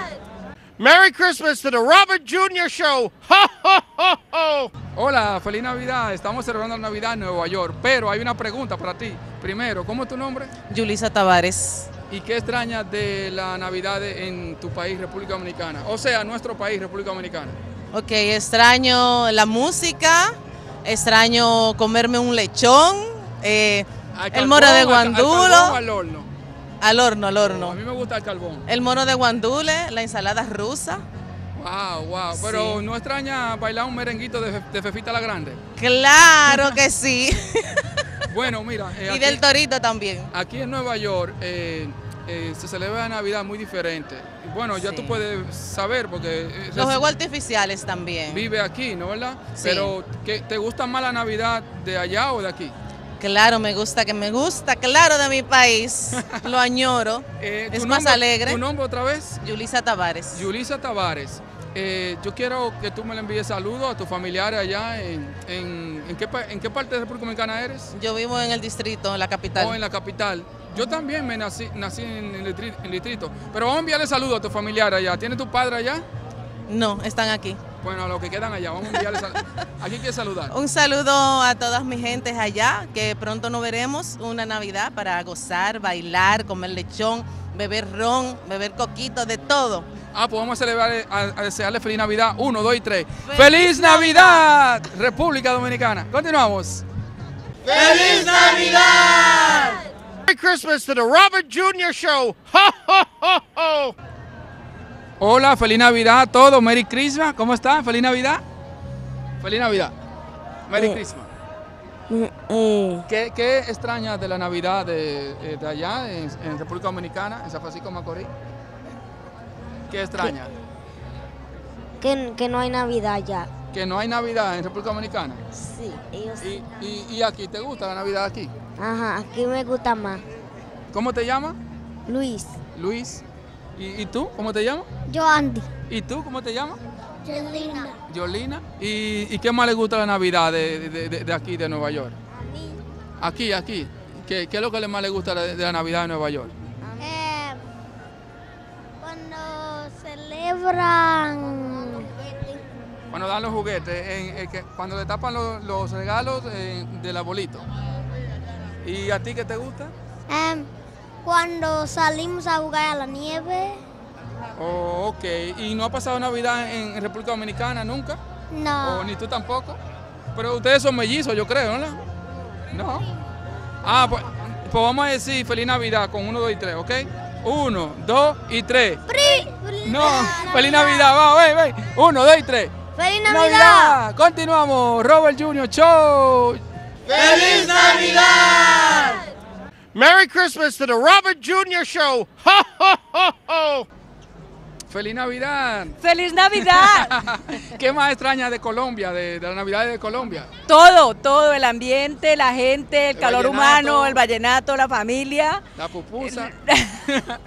Merry Christmas to the Robert Junior Show. ¡Ho, ho, ho, ho! Hola, feliz Navidad. Estamos celebrando la Navidad en Nueva York, pero hay una pregunta para ti. Primero, ¿cómo es tu nombre? Yulisa Tavares. ¿Y qué extrañas de la Navidad en tu país, República Dominicana? O sea, nuestro país, República Dominicana. Ok, extraño la música, extraño comerme un lechón, eh, carbón, el moro de guandulo. Al, al, al horno. Al horno, al horno. No, a mí me gusta el carbón. El moro de guandule, la ensalada rusa. Wow, wow. Pero sí. ¿No extraña bailar un merenguito de, de Fefita la Grande? Claro que sí. Bueno, mira. Eh, y aquí, del Torito también. Aquí en Nueva York eh, eh, se celebra la Navidad muy diferente. Bueno, sí. Ya tú puedes saber porque... Eh, Los juegos artificiales también. Vive aquí, ¿no? ¿Verdad? Sí. Pero, ¿qué, ¿te gusta más la Navidad de allá o de aquí? Claro, me gusta, que me gusta, claro, de mi país. Lo añoro. eh, es más nombre, alegre. ¿Tu nombre otra vez? Yulisa Tavares. Yulisa Tavares. Eh, yo quiero que tú me le envíes saludos a tus familiares allá. En, en, en, qué, ¿En qué parte de República Dominicana eres? Yo vivo en el distrito, en la capital. Oh, en la capital. Yo también me nací, nací en el distrito, en el distrito. Pero vamos a enviarle saludos a tus familiares allá. ¿Tiene tu padre allá? No, están aquí. Bueno, a los que quedan allá, vamos a enviarles saludos. ¿A quién quieres saludar? Un saludo a todas mis gentes allá, que pronto nos veremos una Navidad para gozar, bailar, comer lechón, beber ron, beber coquito, de todo. Ah, pues vamos a celebrar, a, a desearle feliz Navidad. Uno, dos y tres. ¡Feliz, ¡Feliz Navidad! Navidad, República Dominicana! Continuamos. ¡Feliz Navidad! Merry Christmas to the Robert Junior Show. ¡Ho, ho, ho, ho! Hola, feliz Navidad a todos. Merry Christmas. ¿Cómo están? Feliz Navidad. Feliz Navidad. Merry eh. Christmas. Eh, eh. ¿Qué, ¿Qué extrañas de la Navidad de, de allá, en, en República Dominicana, en San Francisco de Macorís? ¿Qué extraña? Que, que no hay Navidad ya. ¿Que no hay Navidad en República Dominicana? Sí, ellos sí. Y, y, ¿Y aquí te gusta la Navidad aquí? Ajá, aquí me gusta más. ¿Cómo te llamas? Luis. Luis. ¿Y, ¿Y tú? ¿Cómo te llamas? Yo, Andy. ¿Y tú? ¿Cómo te llamas? Yolina. Yolina. ¿Y, y qué más le gusta la Navidad de, de, de, de aquí, de Nueva York? A mí. Aquí, aquí. ¿Qué, qué es lo que más le gusta de, de la Navidad de Nueva York? Celebran cuando dan los juguetes, en, en, en, cuando le tapan los, los regalos en, del abuelito. ¿Y a ti qué te gusta? Um, cuando salimos a jugar a la nieve. Oh, ok. ¿Y no ha pasado Navidad en, en República Dominicana nunca? No. ¿O ni tú tampoco? Pero ustedes son mellizos, yo creo, ¿no? No. Ah, pues, pues vamos a decir feliz Navidad con uno, dos y tres, ¿ok? Uno, dos y tres. ¡Pri! No, Navidad. Feliz Navidad, va, ve, ve. Uno, dos y tres. ¡Feliz Navidad! Navidad. Continuamos, Robert Junior Show. ¡Feliz Navidad! Merry Christmas to the Robert Junior Show. ¡Ho, ho, ho, ho! ¡Feliz Navidad! ¡Feliz Navidad! ¿Qué más extraña de Colombia, de, de la Navidad de Colombia? Todo, todo, el ambiente, la gente, el, el calor humano, el vallenato, la familia. La pupusa.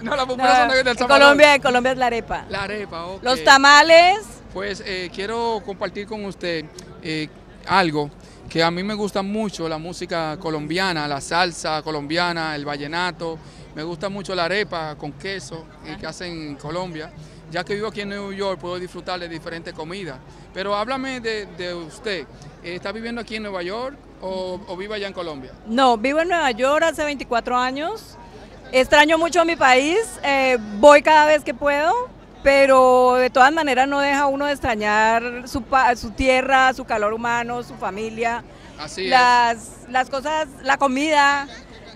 No, la pupusa no, son del Salvador. Colombia, en Colombia es la arepa. La arepa, ok. Los tamales. Pues eh, quiero compartir con usted eh, algo que a mí me gusta mucho, la música colombiana, la salsa colombiana, el vallenato. Me gusta mucho la arepa con queso eh, que hacen en Colombia. Ya que vivo aquí en Nueva York, puedo disfrutar de diferentes comidas. Pero háblame de, de usted. ¿Está viviendo aquí en Nueva York o, o vive allá en Colombia? No, vivo en Nueva York hace veinticuatro años. Extraño mucho mi país. Eh, voy cada vez que puedo, pero de todas maneras no deja uno de extrañar su, su tierra, su calor humano, su familia. Así las, es. Las cosas, la comida.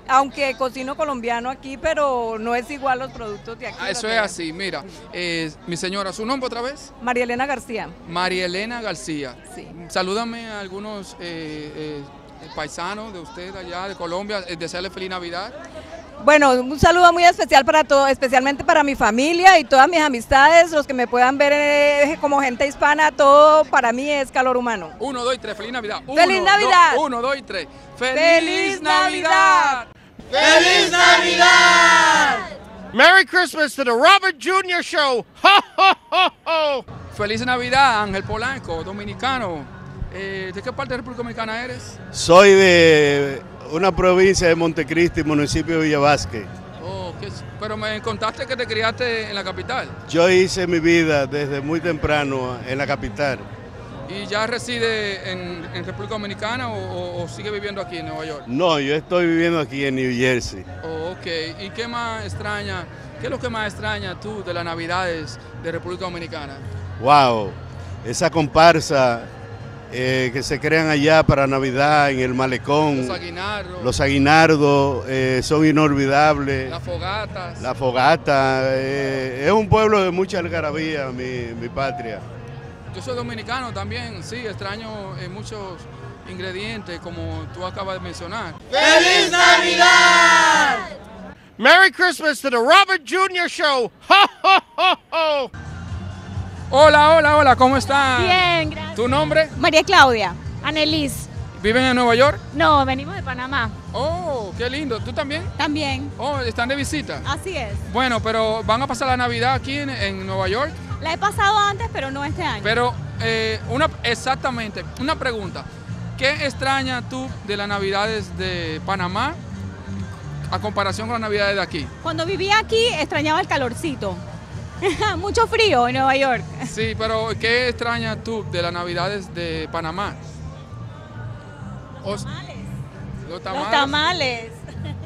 Aunque cocino colombiano aquí, pero no es igual los productos de aquí. Ah, eso es así, mira. Eh, mi señora, ¿su nombre otra vez? María Elena García. María Elena García. Sí. Salúdame a algunos eh, eh, paisanos de usted allá de Colombia, eh, desearle feliz Navidad. Bueno, un saludo muy especial para todo, especialmente para mi familia y todas mis amistades, los que me puedan ver eh, como gente hispana, todo para mí es calor humano. Uno, dos y tres, feliz Navidad. Uno, ¡Feliz Navidad! Do, uno, dos y tres. ¡Feliz, ¡Feliz Navidad! ¡Feliz Navidad! Merry Christmas to the Robert Junior Show. ¡Ho, ho, ho, ho! Feliz Navidad, Ángel Polanco, dominicano. Eh, ¿De qué parte de República Dominicana eres? Soy de una provincia de Montecristi, municipio de Villavasque. Oh, pero me contaste que te criaste en la capital. Yo hice mi vida desde muy temprano en la capital. ¿Y ya reside en, en República Dominicana o, o sigue viviendo aquí en Nueva York? No, yo estoy viviendo aquí en New Jersey. Oh, ok. ¿Y qué más extraña, qué es lo que más extraña tú de las Navidades de República Dominicana? Wow, esa comparsa eh, que se crean allá para Navidad en el malecón. Los aguinardos. Los aguinardos eh, son inolvidables. Las fogatas. La fogata. Eh, es un pueblo de mucha algarabía, mi, mi patria. Yo soy dominicano también, sí, extraño eh, muchos ingredientes como tú acabas de mencionar. ¡Feliz Navidad! Merry Christmas to the Robert Junior Show. ¡Ho, ho, ho, ho! Hola, hola, hola, ¿cómo están? Bien, gracias. ¿Tu nombre? María Claudia, Annelies. ¿Viven en Nueva York? No, venimos de Panamá. Oh, qué lindo. ¿Tú también? También. Oh, ¿están de visita? Así es. Bueno, pero ¿van a pasar la Navidad aquí en, en Nueva York? La he pasado antes, pero no este año. Pero, eh, una, exactamente, una pregunta. ¿Qué extraña tú de las Navidades de Panamá a comparación con las Navidades de aquí? Cuando vivía aquí, extrañaba el calorcito. Mucho frío en Nueva York. Sí, pero ¿qué extraña tú de las Navidades de Panamá? Los tamales. Los tamales. Los tamales.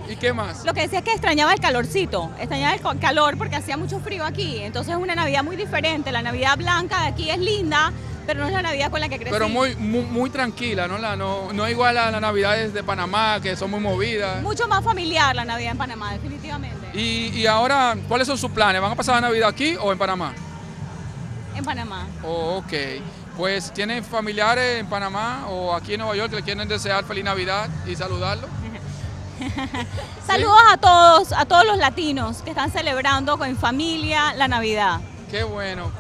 ¿Y qué más? Lo que decía es que extrañaba el calorcito, extrañaba el calor porque hacía mucho frío aquí, entonces es una Navidad muy diferente, la Navidad blanca de aquí es linda, pero no es la Navidad con la que crecí. Pero muy, muy, muy tranquila, ¿no? La, no, no es igual a las Navidades de Panamá, que son muy movidas. Mucho más familiar la Navidad en Panamá, definitivamente. ¿Y, y ahora cuáles son sus planes? ¿Van a pasar la Navidad aquí o en Panamá? En Panamá. Oh, ok. Pues, ¿tienen familiares en Panamá o aquí en Nueva York que le quieren desear feliz Navidad y saludarlo? Saludos ¿Sí? a todos, a todos los latinos que están celebrando con familia la Navidad. Qué bueno.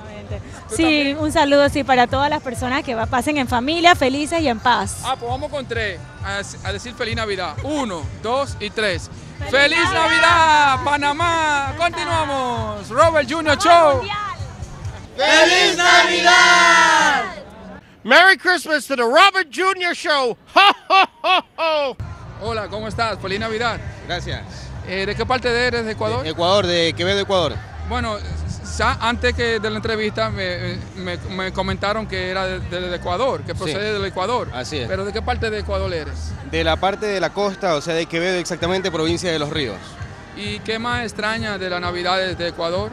Sí, también? un saludo sí para todas las personas que pasen en familia, felices y en paz. Ah, pues vamos con tres, a, a decir feliz Navidad. Uno, dos y tres. ¡Feliz, ¡Feliz Navidad! Navidad, Panamá! Continuamos. Robert Junior Show. Mundial. ¡Feliz Navidad! Merry Christmas to the Robert Junior Show. ¡Ho, ho, ho, ho! Hola, ¿cómo estás? Feliz Navidad. Gracias. Eh, ¿De qué parte eres de Ecuador? De Ecuador, de Quevedo, Ecuador. Bueno, antes que de la entrevista me, me, me comentaron que era del de, de Ecuador, que procede sí. del Ecuador. Así es. Pero ¿de qué parte de Ecuador eres? De la parte de la costa, o sea, de Quevedo, exactamente, provincia de Los Ríos. ¿Y qué más extraña de las Navidades de Ecuador?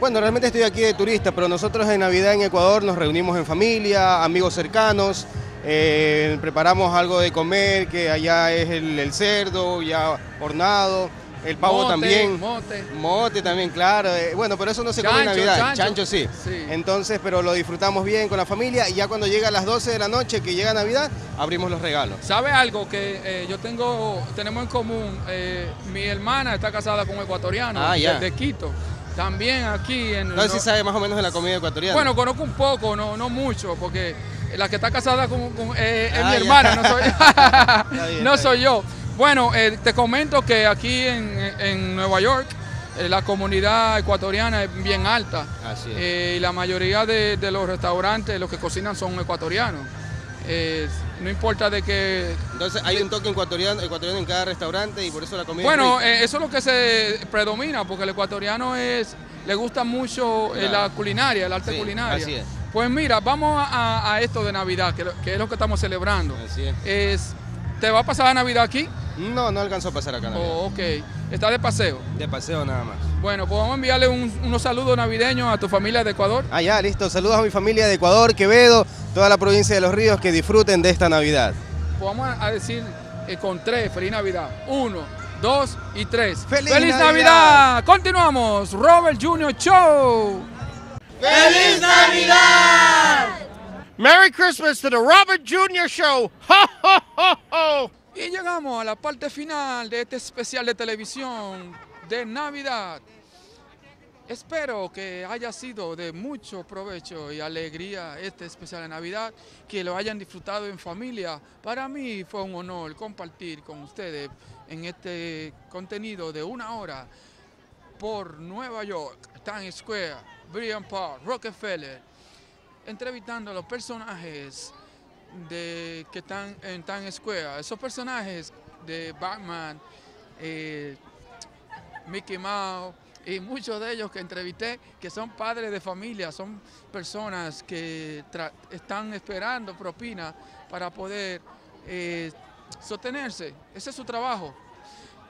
Bueno, realmente estoy aquí de turista, pero nosotros en Navidad en Ecuador nos reunimos en familia, amigos cercanos. Eh, preparamos algo de comer, que allá es el, el cerdo, ya hornado, el pavo mote, también. Mote. Mote también, claro. Eh, bueno, pero eso no se chancho, come en Navidad. Chancho, chancho sí. sí. Entonces, pero lo disfrutamos bien con la familia y ya cuando llega a las doce de la noche, que llega Navidad, abrimos los regalos. ¿Sabe algo que eh, yo tengo, tenemos en común? Eh, mi hermana está casada con un ecuatoriano, ah, yeah. de Quito. También aquí en... No sé si sabe más o menos de la comida ecuatoriana. Bueno, conozco un poco, no, no mucho, porque... La que está casada con, con, eh, ah, es mi hermana, no soy, bien, no soy yo. Bueno, eh, te comento que aquí en, en Nueva York eh, la comunidad ecuatoriana es bien alta. Así es. Eh, y la mayoría de, de los restaurantes, los que cocinan son ecuatorianos. Eh, no importa de que... Entonces hay un toque ecuatoriano, ecuatoriano en cada restaurante y por eso la comida... Bueno, es eh, eso es lo que se predomina, porque el ecuatoriano es le gusta mucho eh, claro. la culinaria, el arte sí, culinaria. Así es. Pues mira, vamos a, a esto de Navidad, que, que es lo que estamos celebrando. Así es. Es, ¿Te va a pasar la Navidad aquí? No, no alcanzó a pasar acá Navidad. Oh, ok. ¿Está de paseo? De paseo nada más. Bueno, pues vamos a enviarle un, unos saludos navideños a tu familia de Ecuador. Ah, ya, listo. Saludos a mi familia de Ecuador, Quevedo, toda la provincia de Los Ríos, que disfruten de esta Navidad. Pues vamos a decir eh, con tres, feliz Navidad. Uno, dos y tres. ¡Feliz, ¡Feliz Navidad! Navidad! Continuamos, Robert Junior Show. ¡Feliz Navidad! Merry Christmas to the Robert Junior Show. ¡Ho, ho, ho, ho! Y llegamos a la parte final de este especial de televisión de Navidad. Espero que haya sido de mucho provecho y alegría este especial de Navidad, que lo hayan disfrutado en familia. Para mí fue un honor compartir con ustedes en este contenido de una hora por Nueva York, Times Square, Bryant Park, Rockefeller, entrevistando a los personajes de, que están en Times Square. Esos personajes de Batman, eh, Mickey Mouse y muchos de ellos que entrevisté, que son padres de familia, son personas que están esperando propina para poder eh, sostenerse. Ese es su trabajo.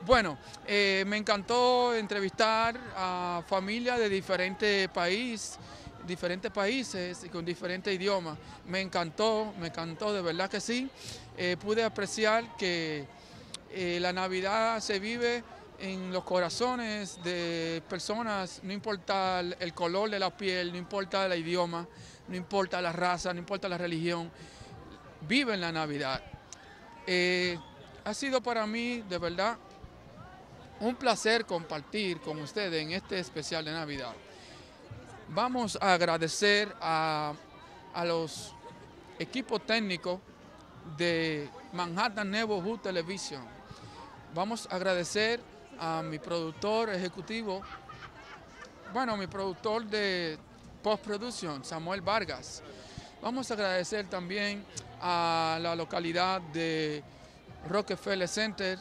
Bueno, eh, me encantó entrevistar a familias de diferentes países, diferentes países y con diferentes idiomas. Me encantó, me encantó, de verdad que sí. Eh, pude apreciar que eh, la Navidad se vive en los corazones de personas, no importa el color de la piel, no importa el idioma, no importa la raza, no importa la religión, viven la Navidad. Eh, ha sido para mí, de verdad, un placer compartir con ustedes en este especial de Navidad. Vamos a agradecer a, a los equipos técnicos de Manhattan Neighborhood Television. Vamos a agradecer a mi productor ejecutivo, bueno, mi productor de post-producción, Samuel Vargas. Vamos a agradecer también a la localidad de Rockefeller Center.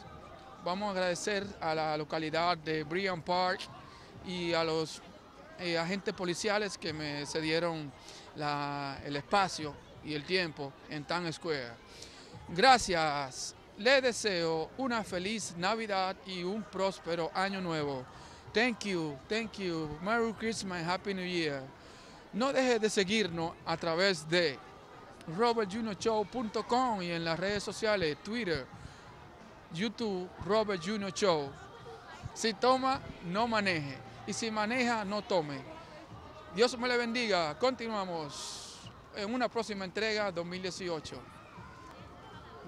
Vamos a agradecer a la localidad de Bryant Park y a los Eh, agentes policiales que me cedieron la, el espacio y el tiempo en Times Square. Gracias, les deseo una feliz Navidad y un próspero año nuevo. Thank you, thank you, Merry Christmas, Happy New Year. No dejes de seguirnos a través de robert junior show punto com y en las redes sociales, Twitter, YouTube, Robert Junior Show. Si toma, no maneje. Y si maneja, no tome. Dios me le bendiga. Continuamos en una próxima entrega dos mil dieciocho.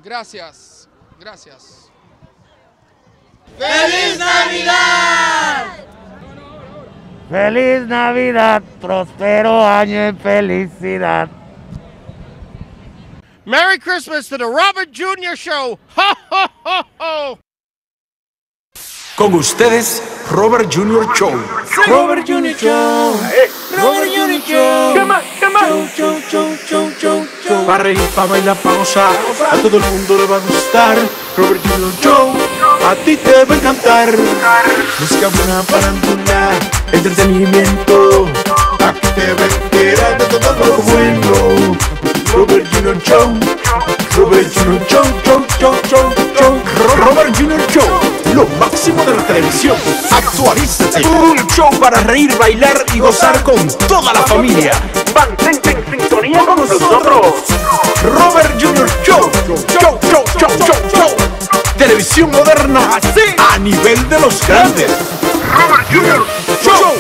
Gracias. Gracias. ¡Feliz Navidad! ¡Feliz Navidad! Prospero año en felicidad. Merry Christmas to the Robert Junior Show. ¡Ho, ho, ho, ho! Con ustedes, Robert Junior Show. Robert Junior Show. Robert Junior Show. ¿Qué más? ¿Qué más? Show, show, show, show, show. Para reír, para bailar, para gozar. A todo el mundo le va a gustar. Robert Junior Show. A ti te va a encantar. Busca una farándula, entretenimiento. Aquí te va a quedar de todo lo bueno. Robert Junior Show. Robert Junior Show, show, show, show, show. Robert Junior Show. Lo máximo de la televisión. Actualízate. Un show para reír, bailar y gozar con toda la familia. Mantente en sintonía con nosotros. Robert Junior Show. Show, show, show, show, show. Televisión moderna, así a nivel de los grandes. Robert Junior Show.